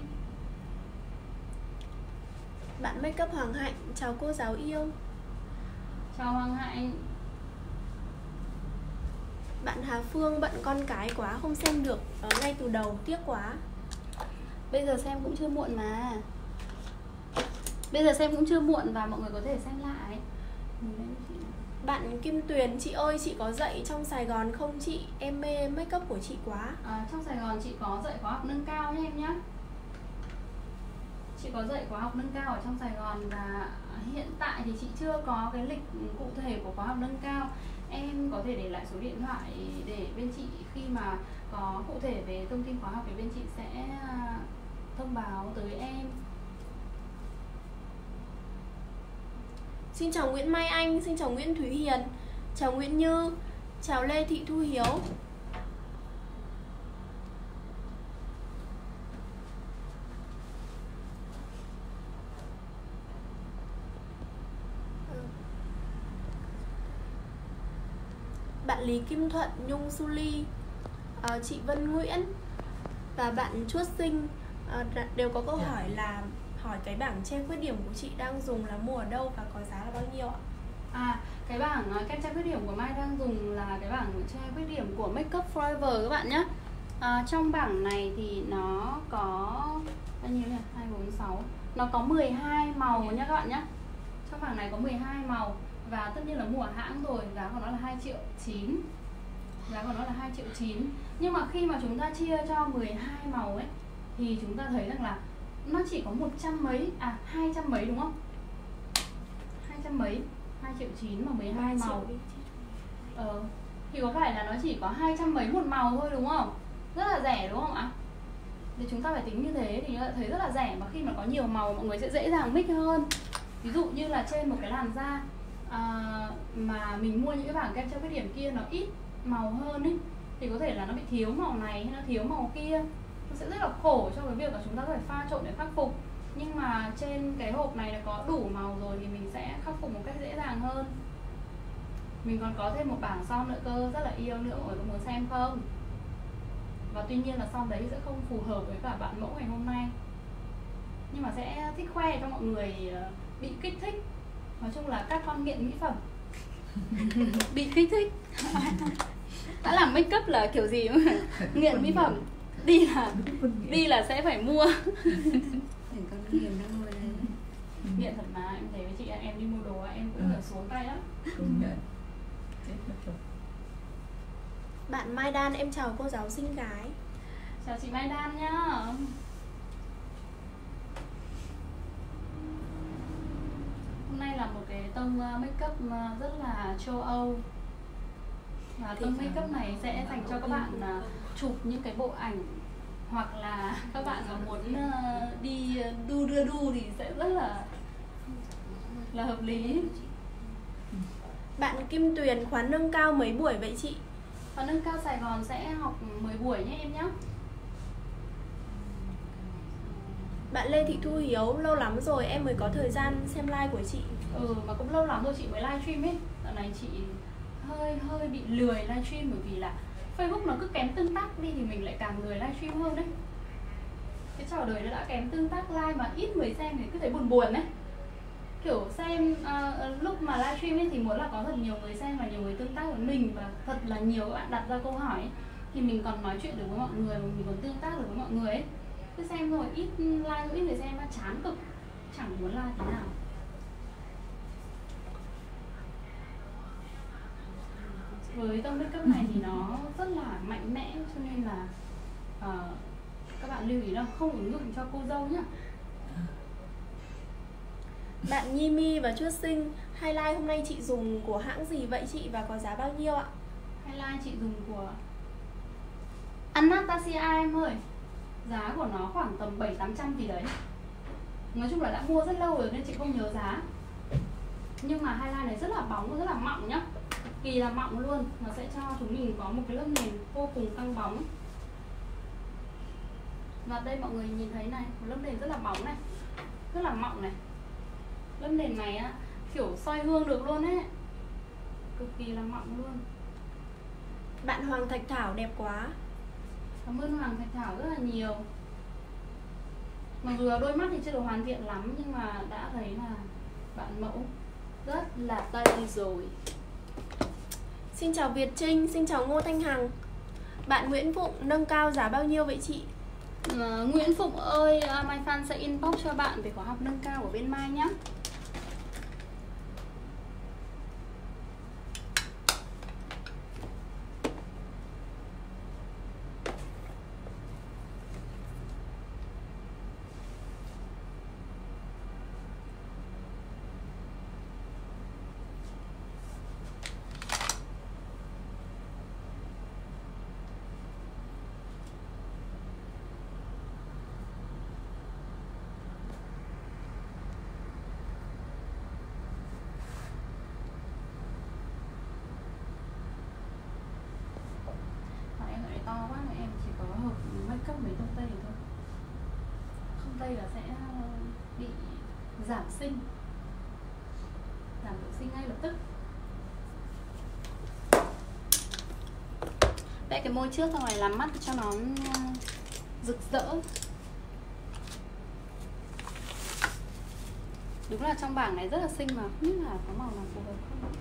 Bạn Makeup Hoàng Hạnh, chào cô giáo yêu. Chào Hoàng Hạnh. Bạn Hà Phương, bận con cái quá không xem được ngay từ đầu, tiếc quá. Bây giờ xem cũng chưa muộn mà. Bây giờ xem cũng chưa muộn và mọi người có thể xem lại. Bạn Kim Tuyền, chị ơi chị có dạy trong Sài Gòn không chị? Em mê make up của chị quá. Trong Sài Gòn chị có dạy khóa học nâng cao nhé em nhé. Chị có dạy khóa học nâng cao ở trong Sài Gòn, và hiện tại thì chị chưa có cái lịch cụ thể của khóa học nâng cao. Em có thể để lại số điện thoại để bên chị khi mà có cụ thể về thông tin khóa học thì bên chị sẽ thông báo tới em. Xin chào Nguyễn Mai Anh, xin chào Nguyễn Thúy Hiền, chào Nguyễn Như, chào Lê Thị Thu Hiếu. Bạn Lý Kim Thuận, Nhung Su Ly, chị Vân Nguyễn và bạn Chuốt Sinh đều có câu hỏi là hỏi cái bảng che khuyết điểm của chị đang dùng là mua ở đâu và có giá là bao nhiêu ạ? Cái bảng kem che khuyết điểm của Mai đang dùng là cái bảng che khuyết điểm của Makeup Forever các bạn nhé. Trong bảng này thì nó có bao nhiêu nhỉ? 246. Nó có 12 màu nhé các bạn nhé. Trong bảng này có 12 màu và tất nhiên là mua ở hãng rồi, giá của nó là 2.9 triệu. Giá của nó là 2.9 triệu. Nhưng mà khi mà chúng ta chia cho 12 màu ấy thì chúng ta thấy rằng là nó chỉ có 200 mấy đúng không? 200 mấy, 2.9 triệu mà 12 màu. Thì có phải là nó chỉ có 200 mấy một màu thôi đúng không? Rất là rẻ đúng không ạ? Thì chúng ta phải tính như thế thì thấy rất là rẻ, mà khi mà có nhiều màu mọi người sẽ dễ dàng mix hơn. Ví dụ như là trên một cái làn da mà mình mua những cái bảng kem che khuyết điểm kia nó ít màu hơn ấy, thì có thể là nó bị thiếu màu này hay nó thiếu màu kia, nó sẽ rất là khổ cho cái việc là chúng ta phải pha trộn để khắc phục. Nhưng mà trên cái hộp này nó có đủ màu rồi thì mình sẽ khắc phục một cách dễ dàng hơn. Mình còn có thêm một bảng son nữa cơ, rất là yêu nữa, mọi người có muốn xem không? Và tuy nhiên là son đấy sẽ không phù hợp với cả bạn mẫu ngày hôm nay, nhưng mà sẽ thích khoe cho mọi người bị kích thích. Nói chung là các con nghiện mỹ phẩm bị kích thích. Đã làm make up là kiểu gì mà nghiện mỹ phẩm, đi là sẽ phải mua. Nghiện thật mà, em thấy với chị em đi mua đồ em cũng là xuống tay lắm. Bạn Mai Đan, em chào cô giáo xinh gái. Chào chị Mai Đan nhá. Hôm nay là một cái tông make up rất là châu Âu. Tông makeup này sẽ dành cho các bạn chụp những cái bộ ảnh hoặc là các bạn mà muốn đi đu đưa đu thì sẽ rất là hợp lý. Bạn Kim Tuyền, khóa nâng cao mấy buổi vậy chị? Khóa nâng cao Sài Gòn sẽ học 10 buổi nhé em nhé. Bạn Lê Thị Thu Hiếu, lâu lắm rồi em mới có thời gian xem live của chị. Ừ, mà cũng lâu lắm rồi chị mới live stream ấy. Dạo này chị hơi bị lười live stream bởi vì là Facebook nó cứ kém tương tác đi thì mình lại càng lười live stream hơn đấy. Cái trò đời nó đã kém tương tác live mà ít người xem thì cứ thấy buồn buồn đấy. Kiểu xem lúc mà live stream ấy thì muốn là có thật nhiều người xem và nhiều người tương tác với mình và thật là nhiều các bạn đặt ra câu hỏi ấy, thì mình còn nói chuyện được với mọi người, mình còn tương tác được với mọi người ấy. Cứ xem rồi ít like, ít người xem nó chán cực, chẳng muốn like thế nào. Với tông makeup này thì nó rất là mạnh mẽ cho nên là các bạn lưu ý là không ứng dụng cho cô dâu nhá. Bạn Nhi Mi và Chuyết Sinh, highlight hôm nay chị dùng của hãng gì vậy chị và có giá bao nhiêu ạ? Highlight chị dùng của Anastasia em ơi. Giá của nó khoảng tầm 700-800 gì đấy. Nói chung là đã mua rất lâu rồi nên chị không nhớ giá. Nhưng mà highlight này rất là bóng, rất là mọng nhá. Kỳ là mọng luôn. Nó sẽ cho chúng mình có một cái lớp nền vô cùng căng bóng. Và đây mọi người nhìn thấy này, một lớp nền rất là bóng này, rất là mọng này. Lớp nền này á, kiểu soi gương được luôn ấy. Cực kỳ là mọng luôn. Bạn Hoàng Thạch Thảo, đẹp quá. Cảm ơn Hoàng Thạch Thảo rất là nhiều. Mặc dù đôi mắt thì chưa được hoàn thiện lắm nhưng mà đã thấy là bạn mẫu rất là tây rồi. Xin chào Việt Trinh, xin chào Ngô Thanh Hằng. Bạn Nguyễn Phụng, nâng cao giá bao nhiêu vậy chị? Nguyễn Phụng ơi, Mai Fan sẽ inbox cho bạn về khóa học nâng cao của bên Mai nhé. Giảm độ xinh ngay lập tức. Vẽ cái môi trước xong rồi làm mắt cho nó rực rỡ. Đúng là trong bảng này rất là xinh mà không biết là có màu nào phù hợp không.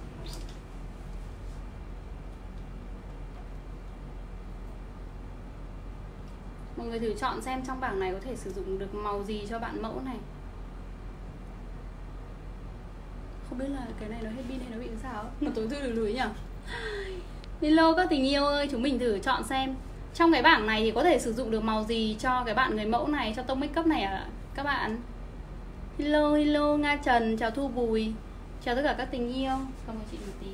Mọi người thử chọn xem trong bảng này có thể sử dụng được màu gì cho bạn mẫu này. Không biết là cái này nó hết pin hay nó bị sao mà tối thui lủi lủi nhỉ. Hello các tình yêu ơi, chúng mình thử chọn xem trong cái bảng này thì có thể sử dụng được màu gì cho cái bạn người mẫu này, cho tông makeup này à các bạn. Hello hello Nga Trần, chào Thu Bùi, chào tất cả các tình yêu. Cảm ơn chị một tí.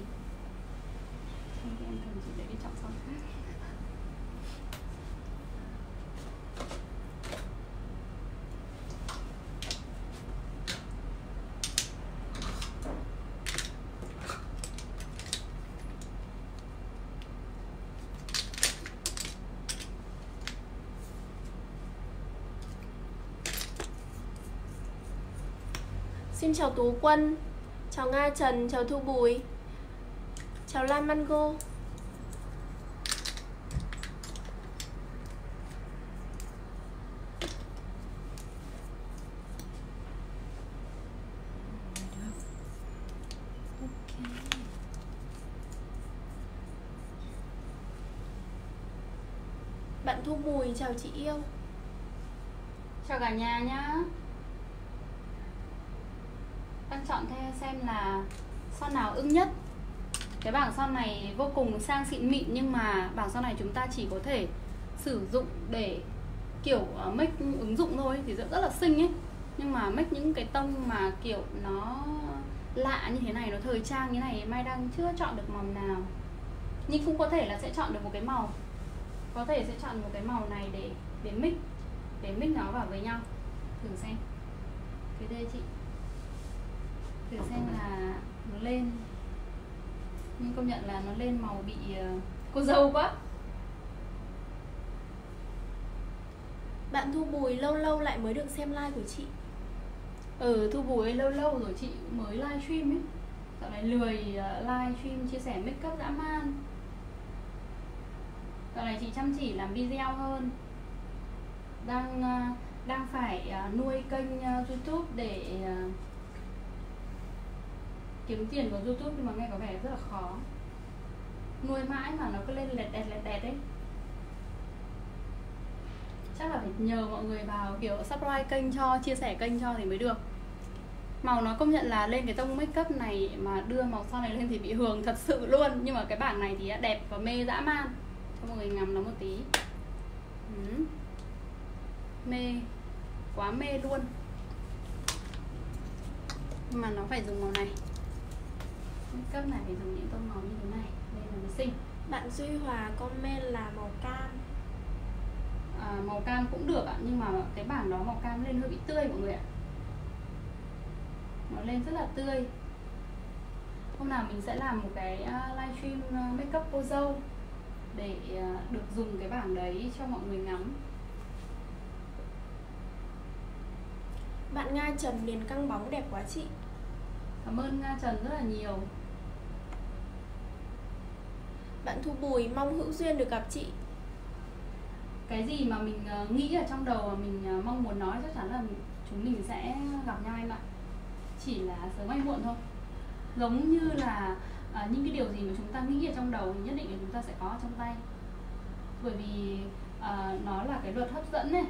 Xin chào Tú Quân, chào Nga Trần, chào Thu Bùi, chào Lan Mango. Bạn Thu Bùi, chào chị yêu. Chào cả nhà nhá. Đang chọn theo xem là son nào ưng nhất. Cái bảng son này vô cùng sang xịn mịn nhưng mà bảng son này chúng ta chỉ có thể sử dụng để kiểu make ứng dụng thôi thì rất là xinh ấy. Nhưng mà make những cái tông mà kiểu nó lạ như thế này, nó thời trang như thế này, Mai đang chưa chọn được màu nào. nhưng cũng có thể là sẽ chọn được một cái màu, có thể sẽ chọn một cái màu này để mix nó vào với nhau. Thử xem cái đây chị, thử xem là nó lên, nhưng công nhận là nó lên màu bị cô dâu quá. Bạn Thu Bùi lâu lâu lại mới được xem live của chị. Thu Bùi lâu lâu rồi chị mới live stream ấy. Dạo này lười live stream chia sẻ make up dã man. Dạo này chị chăm chỉ làm video hơn. Đang phải nuôi kênh YouTube để kiếm tiền vào YouTube, nhưng mà nghe có vẻ rất là khó. Nuôi mãi mà nó cứ lên lẹt đẹt đấy. Chắc là phải nhờ mọi người vào kiểu subscribe kênh cho, chia sẻ kênh cho thì mới được. Màu nó công nhận là lên cái tông make up này mà đưa màu son này lên thì bị hường thật sự luôn. Nhưng mà cái bản này thì đẹp và mê dã man. Cho mọi người ngắm nó một tí. Mê, quá mê luôn. Nhưng mà nó phải dùng màu này. Make up này phải dùng những tông màu như thế này nên là mới xinh. Bạn Duy Hòa comment là màu cam. Màu cam cũng được ạ, nhưng mà cái bảng đó màu cam lên hơi bị tươi mọi người ạ. Nó lên rất là tươi. Hôm nào mình sẽ làm một cái livestream makeup cô dâu để được dùng cái bảng đấy cho mọi người ngắm. Bạn Nga Trần liền căng bóng đẹp quá chị. Cảm ơn Nga Trần rất là nhiều. Bạn Thu Bùi mong hữu duyên được gặp chị. Cái gì mà mình nghĩ ở trong đầu mà mình mong muốn nói chắc chắn là chúng mình sẽ gặp nhau em ạ. Chỉ là sớm hay muộn thôi. Giống như là những cái điều gì mà chúng ta nghĩ ở trong đầu thì nhất định là chúng ta sẽ có ở trong tay. Bởi vì nó là cái luật hấp dẫn này.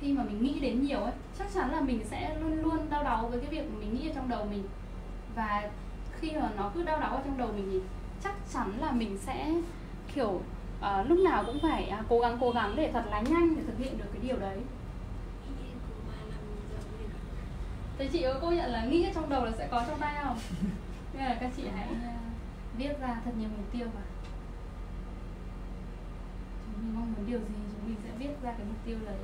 Khi mà mình nghĩ đến nhiều ấy, chắc chắn là mình sẽ luôn luôn đau đáu với cái việc mà mình nghĩ ở trong đầu mình. Và khi mà nó cứ đau đáu ở trong đầu mình thì chắc chắn là mình sẽ kiểu lúc nào cũng phải cố gắng để thật là nhanh để thực hiện được cái điều đấy. Thế chị ơi, cô nhận là nghĩ trong đầu là sẽ có trong tay không? Nên là các chị hãy viết ra thật nhiều mục tiêu vào. Chúng mình mong muốn điều gì chúng mình sẽ viết ra cái mục tiêu đấy.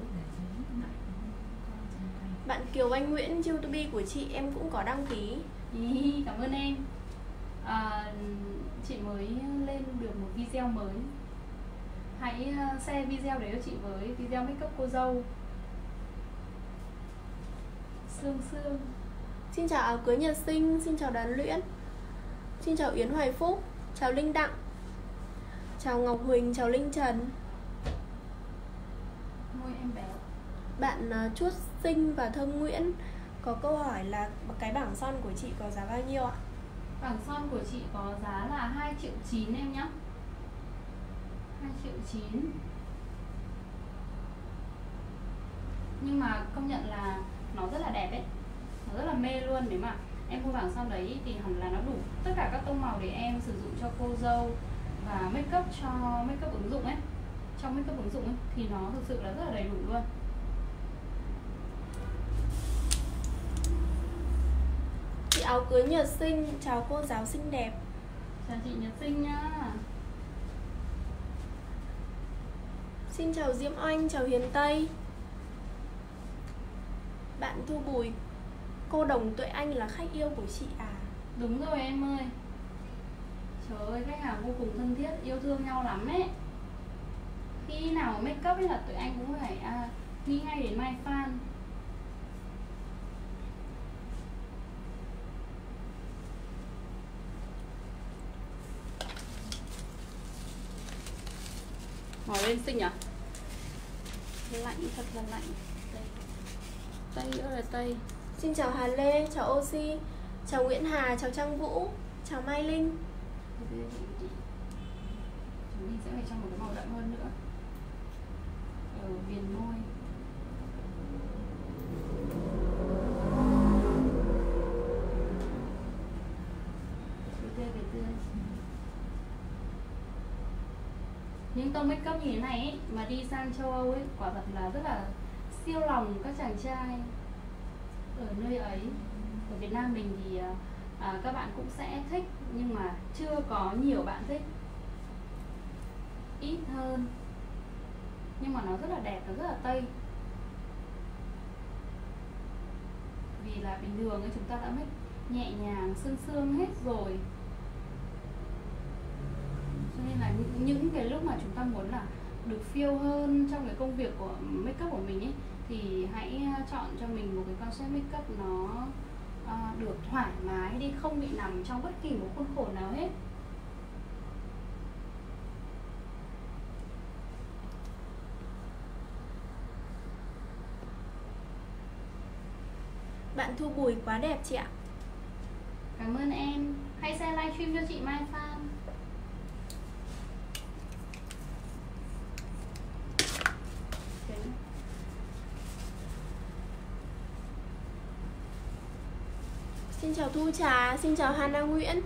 Bạn Kiều Anh Nguyễn, YouTube của chị em cũng có đăng ký. Cảm ơn em. Chị mới lên được một video mới. Hãy share video đấy cho chị với, video makeup cô dâu. Sương xin chào áo cưới Nhật Sinh, xin chào Đoàn Luyện, xin chào Yến Hoài Phúc, chào Linh Đặng, chào Ngọc Huỳnh, chào Linh Trần. Môi em bé. Bạn Chuốt Sinh và Thơm Nguyễn có câu hỏi là cái bảng son của chị có giá bao nhiêu ạ? Bảng son của chị có giá là 2,9 triệu em nhé. 2,9 triệu. Nhưng mà công nhận là nó rất là đẹp ấy. Nó rất là mê luôn. Nếu mà em mua bảng son đấy thì hẳn là nó đủ tất cả các tông màu để em sử dụng cho cô dâu và trong make up ứng dụng ấy thì nó thực sự là rất là đầy đủ luôn. Chị áo cưới Nhật Sinh, chào cô giáo xinh đẹp. Chào chị Nhật Sinh nhá. Xin chào Diễm Oanh, chào Hiền Tây. Bạn Thu Bùi, cô Đồng Tuệ Anh là khách yêu của chị à? Đúng rồi em ơi. Trời ơi, khách hàng vô cùng thân thiết, yêu thương nhau lắm ấy. Khi nào make up ấy là Tuệ Anh cũng phải nghĩ ngay đến my fan. Màu lên xinh nhỉ? Lạnh, thật là lạnh. Tây ơi là Tây. Xin chào Hà Lê, chào Oxy, chào Nguyễn Hà, chào Trang Vũ, chào Mai Linh. Chúng mình sẽ phải cho một cái màu đậm hơn nữa. Ở viền môi. Những tông make up như thế này ấy, mà đi sang châu Âu ấy, quả thật là rất là siêu lòng các chàng trai ở nơi ấy. Ở Việt Nam mình thì các bạn cũng sẽ thích nhưng mà chưa có nhiều bạn thích. ít hơn, nhưng mà nó rất là đẹp, nó rất là tây. Vì là bình thường ấy, chúng ta đã make nhẹ nhàng sương sương hết rồi, cho nên là những cái lúc mà chúng ta muốn là được phiêu hơn trong cái công việc của makeup của mình ấy, thì hãy chọn cho mình một cái concept makeup nó được thoải mái đi, không bị nằm trong bất kỳ một khuôn khổ nào hết. Bạn Thu Bùi quá đẹp chị ạ. Cảm ơn em. Hãy share livestream cho chị Mai Phan. Xin chào Thu Trà, xin chào Hana Nguyễn.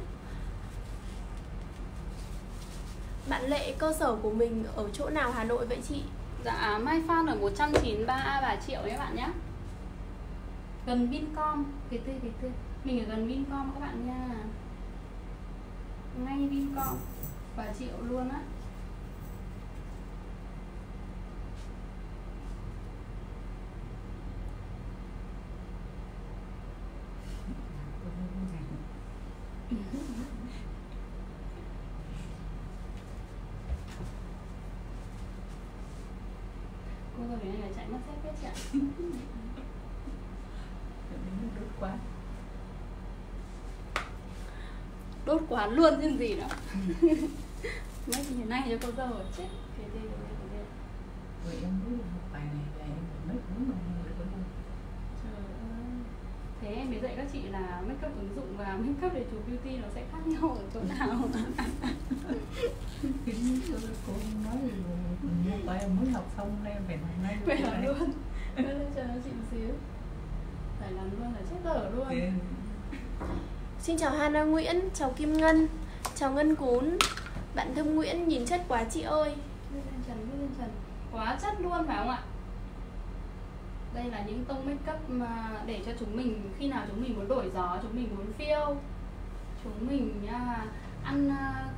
Bạn Lệ, cơ sở của mình ở chỗ nào Hà Nội vậy chị? Dạ, Mai Phan ở 193A Bà Triệu đấy bạn nhé. Gần Vincom, kìa tươi. Mình ở gần Vincom các bạn nha. Ngay Vincom, Bà Triệu luôn á. Cô rồi này là chạy mất dép hết chị ạ. Đốt quán luôn chứ gì đó. Mấy thì nay cho cô dâu rồi chết. Rồi em cứ học bài này là em phải make đúng rồi. Thế em mới dạy các chị là make up ứng dụng và make up để chụp beauty nó sẽ khác nhau ở chỗ nào. Cô nói là em mới học xong nên em phải làm ngay luôn. Phải làm luôn. Nên chờ chị một xíu. Phải làm luôn là chết dở luôn. Xin chào Hana Nguyễn, chào Kim Ngân, chào Ngân Cún. Bạn Thâm Nguyễn nhìn chất quá chị ơi. Lên trần. Quá chất luôn phải không ạ? Đây là những tông makeup mà để cho chúng mình khi nào chúng mình muốn đổi gió, chúng mình muốn phiêu, chúng mình ăn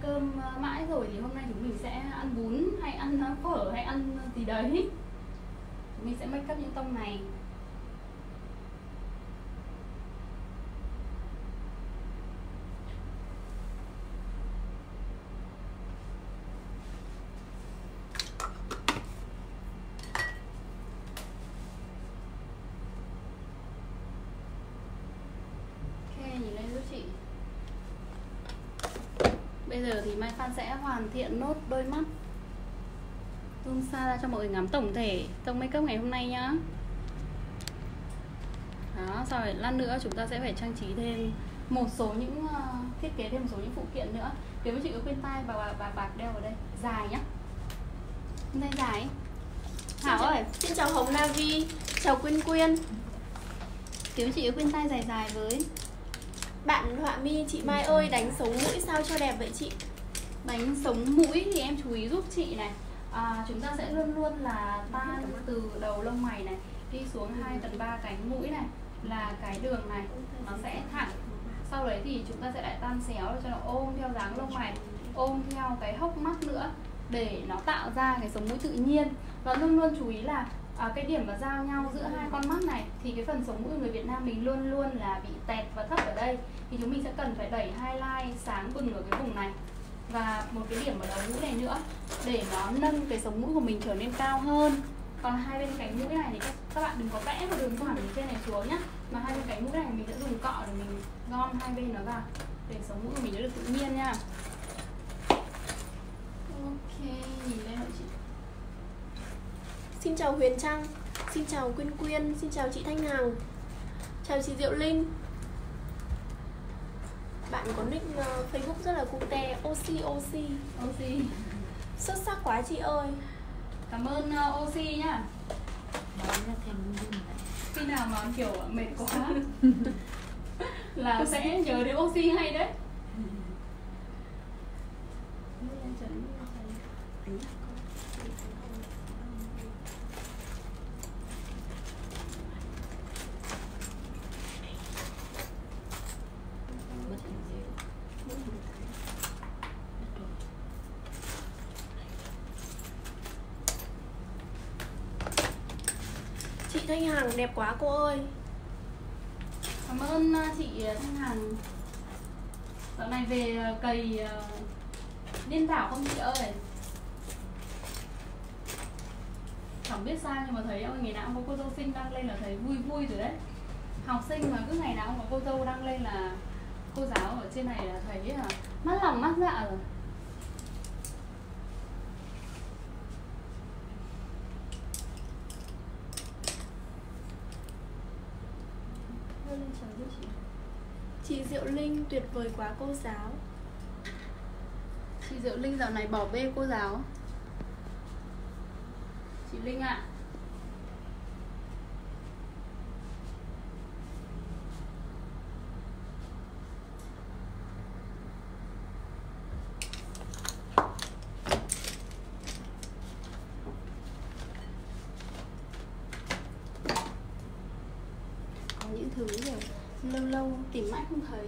cơm mãi rồi thì hôm nay chúng mình sẽ ăn bún hay ăn phở hay ăn gì đấy. Chúng mình sẽ make up những tông này. Bây giờ thì Mai Phan sẽ hoàn thiện nốt đôi mắt, zoom xa ra cho mọi người ngắm tổng thể tông makeup ngày hôm nay nhá. Đó, sau rồi lát nữa chúng ta sẽ phải trang trí thêm một số những thiết kế thêm một số những phụ kiện nữa. Nếu chị có khuyên tai bà bạc đeo vào đây dài nhá, hôm nay dài. Thảo ơi, xin chào Hồng Navi, chào Quyên Quyên. Nếu chị có khuyên tai dài dài với. Bạn Họa Mi, chị Mai ơi, đánh sống mũi sao cho đẹp vậy chị? Đánh sống mũi thì em chú ý giúp chị này. Chúng ta sẽ luôn luôn là tan từ đầu lông mày này đi xuống 2/3 cánh mũi này là cái đường này, nó sẽ thẳng. Sau đấy thì chúng ta sẽ lại tan xéo để cho nó ôm theo dáng lông mày, ôm theo cái hốc mắt nữa, để nó tạo ra cái sống mũi tự nhiên. Và luôn luôn chú ý là cái điểm mà giao nhau giữa hai con mắt này thì cái phần sống mũi người Việt Nam mình luôn luôn là bị tẹt và thấp ở đây, thì chúng mình sẽ cần phải đẩy highlight sáng bừng ở cái vùng này và một cái điểm ở đầu mũi này nữa để nó nâng cái sống mũi của mình trở nên cao hơn. Còn hai bên cánh mũi này thì các bạn đừng có vẽ vào đường thẳng từ trên này xuống nhá, mà hai bên cánh mũi này mình sẽ dùng cọ để mình gom hai bên nó vào để sống mũi của mình nó được tự nhiên nha. Ok, nhìn lên hộ chị. Xin chào Huyền Trang, xin chào Quyên Quyên, xin chào chị Thanh Hằng, chào chị Diệu Linh. Bạn có nick Facebook rất là cute, Oxy. Xuất sắc quá chị ơi. Cảm ơn Oxy nhá. Khi nào mà kiểu mệt quá là sẽ nhớ đến Oxy hay đấy. Thanh Hằng đẹp quá cô ơi. Cảm ơn chị Thanh Hằng. Dạo này về cày điên đảo không chị ơi? Chẳng biết sao nhưng mà thấy ông ngày nào cũng có cô dâu xinh đăng lên là thấy vui vui rồi đấy. Học sinh mà cứ ngày nào cũng có cô dâu đăng lên là cô giáo ở trên này là thấy là mát lòng mát dạ rồi. Chị Diệu Linh tuyệt vời quá cô giáo. Chị Diệu Linh dạo này bỏ bê cô giáo. Chị Linh ạ. Có những thứ rồi lâu lâu tìm mãi không thấy.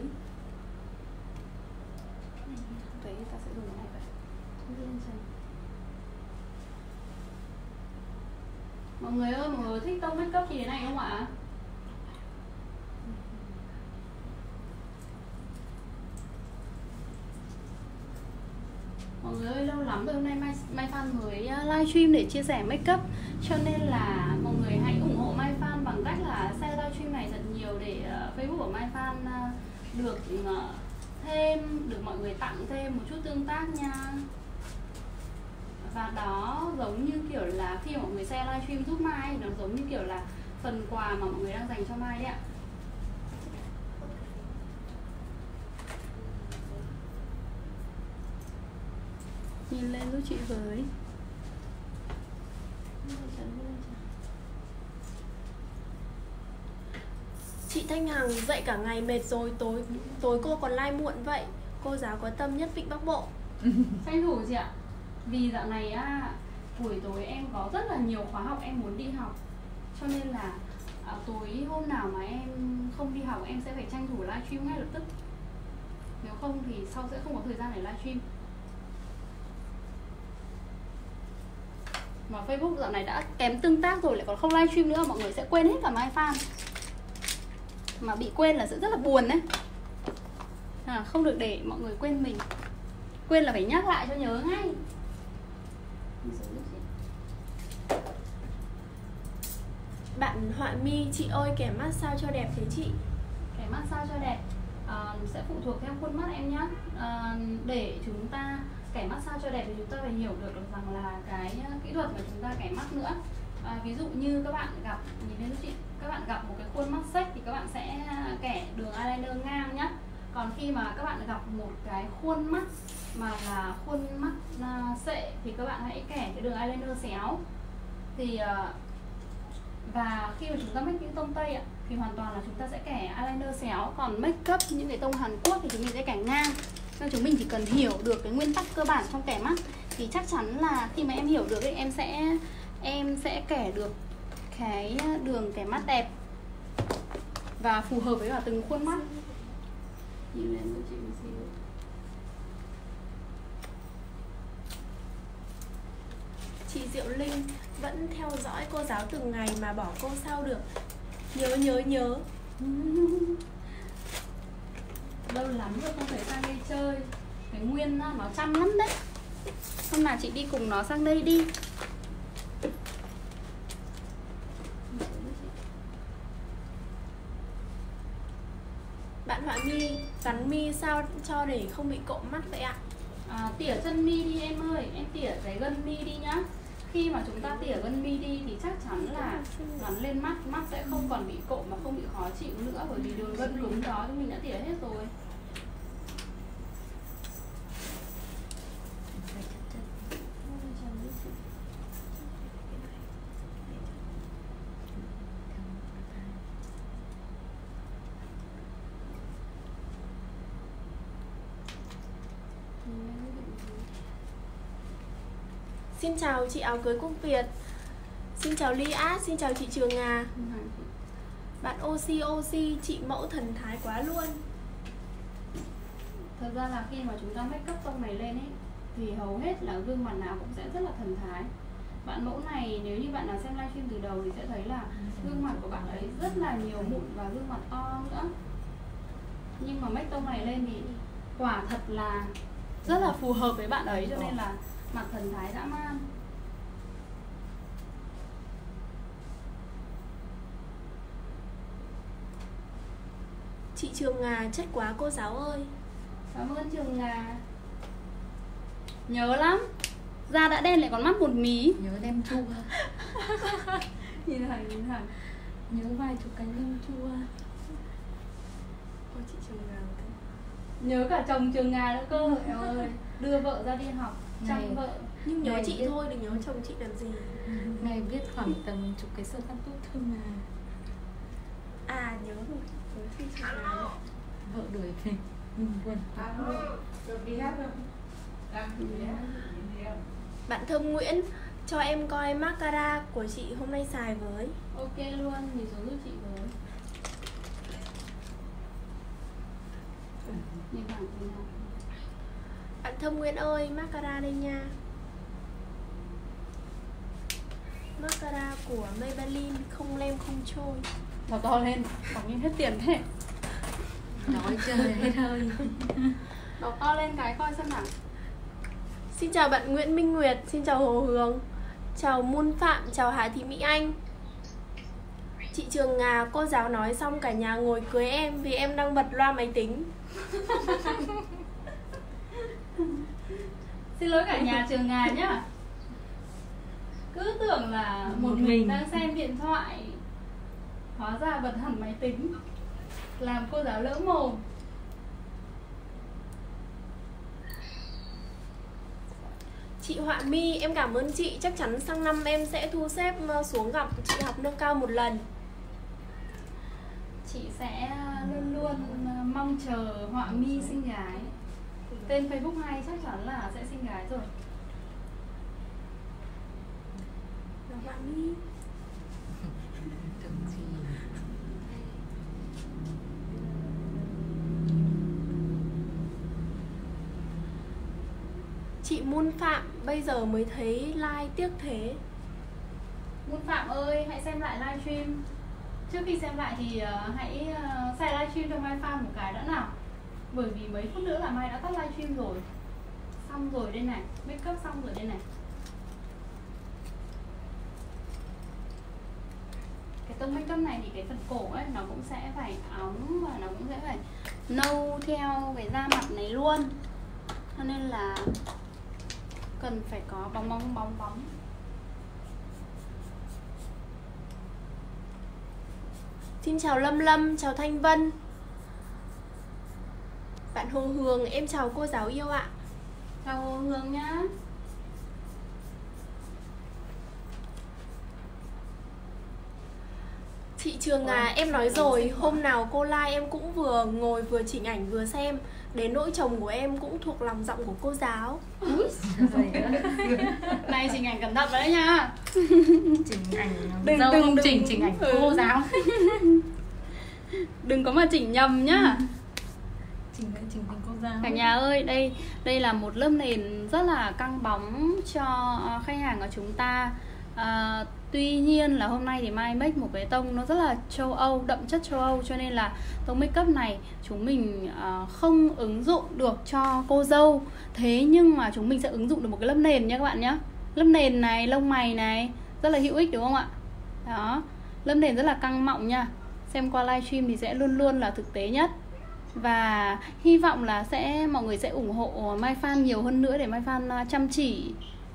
Đấy, ta sẽ dùng cái này vậy. Mọi người ơi, mọi người thích tông make up như thế này không ạ? Mọi người ơi, lâu lắm rồi hôm nay Mai Phan mới livestream để chia sẻ make up, cho nên là mọi người hãy ủng hộ Mai Phan bằng cách là share livestream này thật nhiều để Facebook của Mai Phan được thêm, được mọi người tặng thêm một chút tương tác nha. Và đó giống như kiểu là khi mọi người share livestream giúp Mai, nó giống như kiểu là phần quà mà mọi người đang dành cho Mai đấy ạ. Nhìn lên giúp chị với. Chị Thanh Hằng dậy cả ngày mệt rồi, tối cô còn live muộn vậy. Cô giáo có tâm nhất Vịnh Bắc Bộ. Tranh thủ chị ạ. Vì dạo này á, buổi tối em có rất là nhiều khóa học em muốn đi học. Cho nên là tối hôm nào mà em không đi học em sẽ phải tranh thủ livestream ngay lập tức. Nếu không thì sau sẽ không có thời gian để livestream. Mà Facebook dạo này đã kém tương tác rồi lại còn không livestream nữa, mọi người sẽ quên hết cả Mai Phan. Mà bị quên là sẽ rất là buồn đấy. Không được để mọi người quên mình. Quên là phải nhắc lại cho nhớ ngay. Bạn Họa Mi, chị ơi kẻ massage cho đẹp thế chị? Kẻ massage cho đẹp sẽ phụ thuộc theo khuôn mắt em nhé. Để chúng ta kẻ massage cho đẹp thì chúng ta phải hiểu được rằng là cái kỹ thuật của chúng ta kẻ mắt nữa. Ví dụ như các bạn gặp, nhìn thấy chị, các bạn gặp một cái khuôn mắt sách thì các bạn sẽ kẻ đường eyeliner ngang nhé. Còn khi mà các bạn gặp một cái khuôn mắt mà là khuôn mắt sệ thì các bạn hãy kẻ cái đường eyeliner xéo. Thì và khi mà chúng ta make những tông Tây ạ thì hoàn toàn là chúng ta sẽ kẻ eyeliner xéo. Còn make up những cái tông Hàn Quốc thì chúng mình sẽ kẻ ngang. Nên chúng mình chỉ cần hiểu được cái nguyên tắc cơ bản trong kẻ mắt thì chắc chắn là khi mà em hiểu được thì em sẽ kẻ được cái đường kẻ mắt đẹp và phù hợp với cả từng khuôn mắt. Nhìn lên cho chị một xíu. Chị Diệu Linh vẫn theo dõi cô giáo từng ngày mà bỏ cô sao được. Nhớ. Lâu lắm rồi không thể sang đây chơi. Cái Nguyên nó chăm lắm đấy. Hôm nào chị đi cùng nó sang đây đi. Bạn Họa Mi, cắn mi sao cho để không bị cộm mắt vậy ạ? Tỉa chân mi đi em ơi, em tỉa cái gân mi đi nhá. Khi mà chúng ta tỉa gân mi đi thì chắc chắn là nó lên mắt sẽ không còn bị cộm mà không bị khó chịu nữa, bởi vì đường gân lún đó thì mình đã tỉa hết rồi. Xin chào chị áo cưới Cung Việt. Xin chào Ly Á, xin chào chị Trường Nga. Bạn Oxy, chị mẫu thần thái quá luôn. Thật ra là khi mà chúng ta make up tông này lên ấy thì hầu hết là gương mặt nào cũng sẽ rất là thần thái. Bạn mẫu này nếu như bạn nào xem livestream từ đầu thì sẽ thấy là gương mặt của bạn ấy rất là nhiều mụn và gương mặt to nữa. Nhưng mà make tông này lên thì quả thật là rất là phù hợp với bạn ấy, cho nên là mặt thần thái dã man. Chị Trường Ngà chất quá cô giáo ơi. Cảm ơn Trường Ngà. Nhớ lắm. Da đã đen lại còn mắt một mí. Nhớ đem chua. Nhìn thẳng, nhìn thẳng. Nhớ vài chục cánh đem chua. Cô chị Trường Ngà. Nhớ cả chồng Trường Ngà nữa cơ. Ơi, đưa vợ ra đi học, chăm vợ. Nhưng nhớ chị thôi, đừng nhớ chồng chị làm gì. Ngày biết khoảng tầm chục cái sơ cắt tút thôi mà. À nhớ rồi. Vợ đuổi về mình buồn. Bạn Thơm Nguyễn cho em coi mascara của chị hôm nay xài với. Ok luôn, thì xuống giúp chị với. Bạn Thơm Nguyễn ơi, mascara đây nha. Mascara của Maybelline, không lem không trôi. Màu to lên, mặc như hết tiền thế. Nói trời hết hơi. Màu to lên cái coi xem nào. Xin chào bạn Nguyễn Minh Nguyệt, xin chào Hồ Hường, chào Muôn Phạm, chào Hà Thị Mỹ Anh. Chị Trường Ngà, cô giáo nói xong cả nhà ngồi cưới em vì em đang bật loa máy tính. Xin lỗi cả nhà Trường Ngà nhá. Cứ tưởng là một mình đang xem điện thoại, hóa ra bật hẳn máy tính, làm cô giáo lỡ mồm. Chị Họa Mi, em cảm ơn chị. Chắc chắn sang năm em sẽ thu xếp xuống gặp chị học nâng cao một lần. Chị sẽ luôn luôn mong chờ Họa Mi xinh gái. Tên Facebook hay chắc chắn là sẽ xinh gái rồi. Họa Mi chị Muôn Phạm bây giờ mới thấy like, tiếc thế. Muôn Phạm ơi, hãy xem lại livestream. Trước khi xem lại thì hãy xài livestream cho Mai Phạm một cái đã nào. Bởi vì mấy phút nữa là Mai đã tắt livestream rồi. Xong rồi đây này, make up xong rồi đây này. Cái tông make up này thì cái phần cổ ấy nó cũng sẽ phải óng và nó cũng sẽ phải nâu theo cái da mặt này luôn. Cho nên là cần phải có bóng bóng bóng bóng. Xin chào Lâm Lâm, chào Thanh Vân. Bạn Hồ Hường, em chào cô giáo yêu ạ. Chào Hồ Hường nhá. Chị Trường Ngà, em nói rồi, hôm nào cô like em cũng vừa ngồi vừa chỉnh ảnh vừa xem. Đến nỗi chồng của em cũng thuộc lòng giọng của cô giáo. Này chỉnh ảnh cẩn thận đấy nha. Chỉnh ảnh đừng chỉnh ảnh cô giáo. Đừng có mà chỉnh nhầm nhá. Chỉnh ảnh cô giáo. Cả nhà ơi, đây là một lớp nền rất là căng bóng cho khách hàng của chúng ta. Tuy nhiên là hôm nay thì Mai make một cái tông nó rất là châu Âu, đậm chất châu Âu, cho nên là tông make up này chúng mình không ứng dụng được cho cô dâu. Thế nhưng mà chúng mình sẽ ứng dụng được một cái lớp nền nha các bạn nhé. Lớp nền này, lông mày này rất là hữu ích đúng không ạ? Đó, lớp nền rất là căng mọng nha. Xem qua livestream thì sẽ luôn luôn là thực tế nhất. Và hy vọng là mọi người sẽ ủng hộ Mai Phan nhiều hơn nữa để Mai Phan chăm chỉ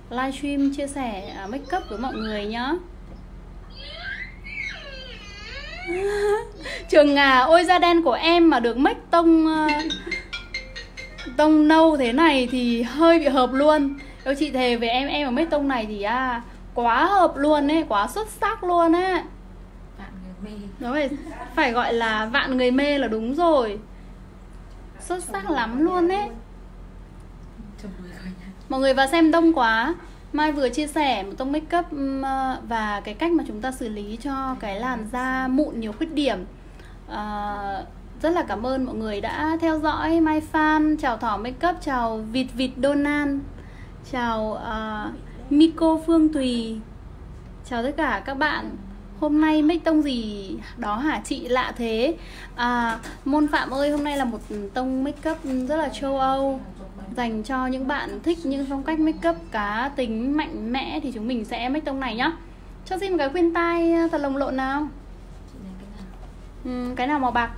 livestream chia sẻ make up với mọi người nhá. Trường Ngà, ôi da đen của em mà được make tông nâu thế này thì hơi bị hợp luôn. Đâu chị thề về em mà make tông này thì quá hợp luôn ấy, quá xuất sắc luôn ấy. Vạn người mê. Nó phải gọi là vạn người mê là đúng rồi. Xuất sắc lắm luôn ấy. Mọi người vào xem đông quá. Mai vừa chia sẻ một tông make up và cái cách mà chúng ta xử lý cho cái làn da mụn nhiều khuyết điểm. Rất là cảm ơn mọi người đã theo dõi. Mai Phan, chào Thỏ Makeup, chào Vịt Vịt Donald, chào Miko Phương Thùy, chào tất cả các bạn. Hôm nay make tông gì đó hả chị? Lạ thế à, Môn Phạm ơi, hôm nay là một tông make up rất là châu Âu, dành cho những bạn thích những phong cách make up cá tính mạnh mẽ. Thì chúng mình sẽ make tông này nhá. Cho xin một cái khuyên tai thật lồng lộn nào. Cái nào màu bạc?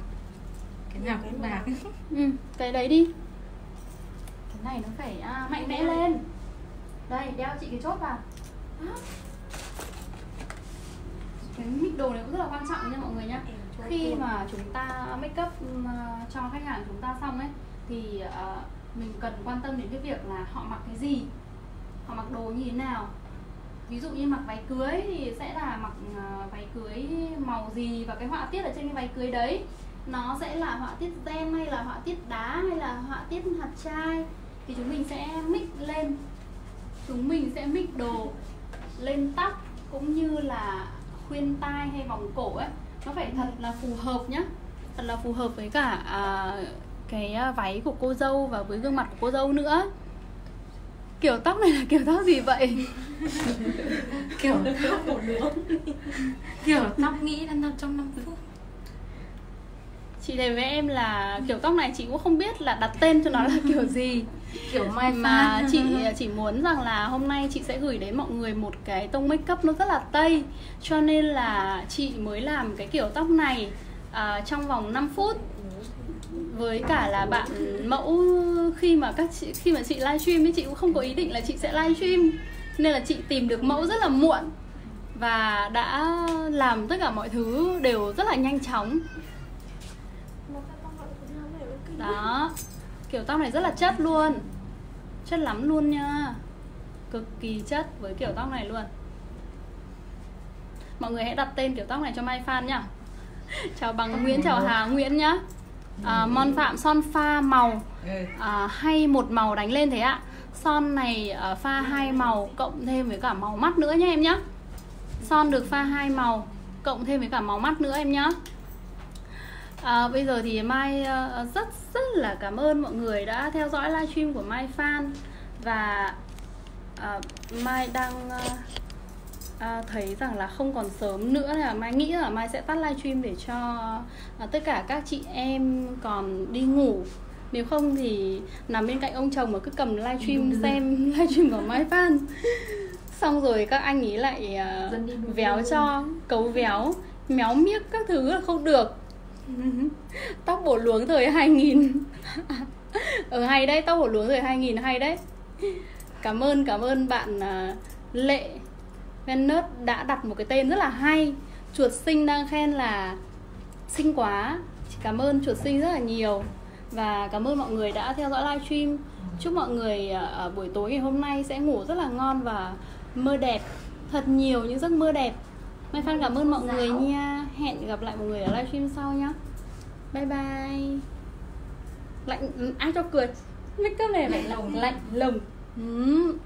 Cái nào cũng bạc. Cái đấy đi. Cái này nó phải mạnh mẽ lên. Đây, đeo chị cái chốt vào. Cái mic đồ này cũng rất là quan trọng nha mọi người nhá. Khi mà chúng ta make up cho khách hàng chúng ta xong ấy, thì mình cần quan tâm đến cái việc là họ mặc cái gì, họ mặc đồ như thế nào. Ví dụ như mặc váy cưới thì sẽ là mặc váy cưới màu gì, và cái họa tiết ở trên cái váy cưới đấy nó sẽ là họa tiết gem hay là họa tiết đá hay là họa tiết hạt chai. Thì chúng mình sẽ mix lên, chúng mình sẽ mix đồ lên, tóc cũng như là khuyên tai hay vòng cổ ấy, nó phải thật là phù hợp nhá, thật là phù hợp với cả cái váy của cô dâu và với gương mặt của cô dâu nữa. Kiểu tóc này là kiểu tóc gì vậy? Kiểu tóc của đứa. Kiểu tóc nghĩ đang nằm trong 5 phút. Chị này với em là kiểu tóc này chị cũng không biết là đặt tên cho nó là kiểu gì. Kiểu mai mà chị chỉ muốn rằng là hôm nay chị sẽ gửi đến mọi người một cái tông make up nó rất là Tây. Cho nên là chị mới làm cái kiểu tóc này trong vòng 5 phút. Với cả là bạn mẫu, khi mà chị livestream ấy, chị cũng không có ý định là chị sẽ livestream, nên là chị tìm được mẫu rất là muộn và đã làm tất cả mọi thứ đều rất là nhanh chóng. Đó, kiểu tóc này rất là chất luôn, chất lắm luôn nha, cực kỳ chất với kiểu tóc này luôn. Mọi người hãy đặt tên kiểu tóc này cho Mai Phan nhá. Chào Bằng Nguyễn, chào Hà Nguyễn nhá. Mon Phạm son pha màu hay một màu đánh lên thế ạ? Son này pha 2 màu cộng thêm với cả màu mắt nữa nhé em nhé. Son được pha 2 màu cộng thêm với cả màu mắt nữa em nhé. Bây giờ thì Mai rất là cảm ơn mọi người đã theo dõi livestream của Mai Phan. Và Mai đang thấy rằng là không còn sớm nữa, là Mai nghĩ là Mai sẽ tắt livestream để cho tất cả các chị em còn đi ngủ. Nếu không thì nằm bên cạnh ông chồng mà cứ cầm livestream xem livestream của Mai Phan. Xong rồi các anh ý lại véo cho, cấu véo, méo miếc các thứ là không được. Tóc bổ luống thời 2000. Hay đấy, tóc bổ luống thời 2000 hay đấy. Cảm ơn bạn Lệ Venus đã đặt một cái tên rất là hay. Chuột Sinh đang khen là xinh quá. Cảm ơn Chuột Sinh rất là nhiều. Và cảm ơn mọi người đã theo dõi livestream. Chúc mọi người ở buổi tối ngày hôm nay sẽ ngủ rất là ngon và mơ đẹp, thật nhiều những giấc mơ đẹp. Mai Phan cảm ơn mọi người nha. Hẹn gặp lại mọi người ở livestream sau nhá. Bye bye. Lạnh ai cho cười. Make up này phải lồng lạnh lồng.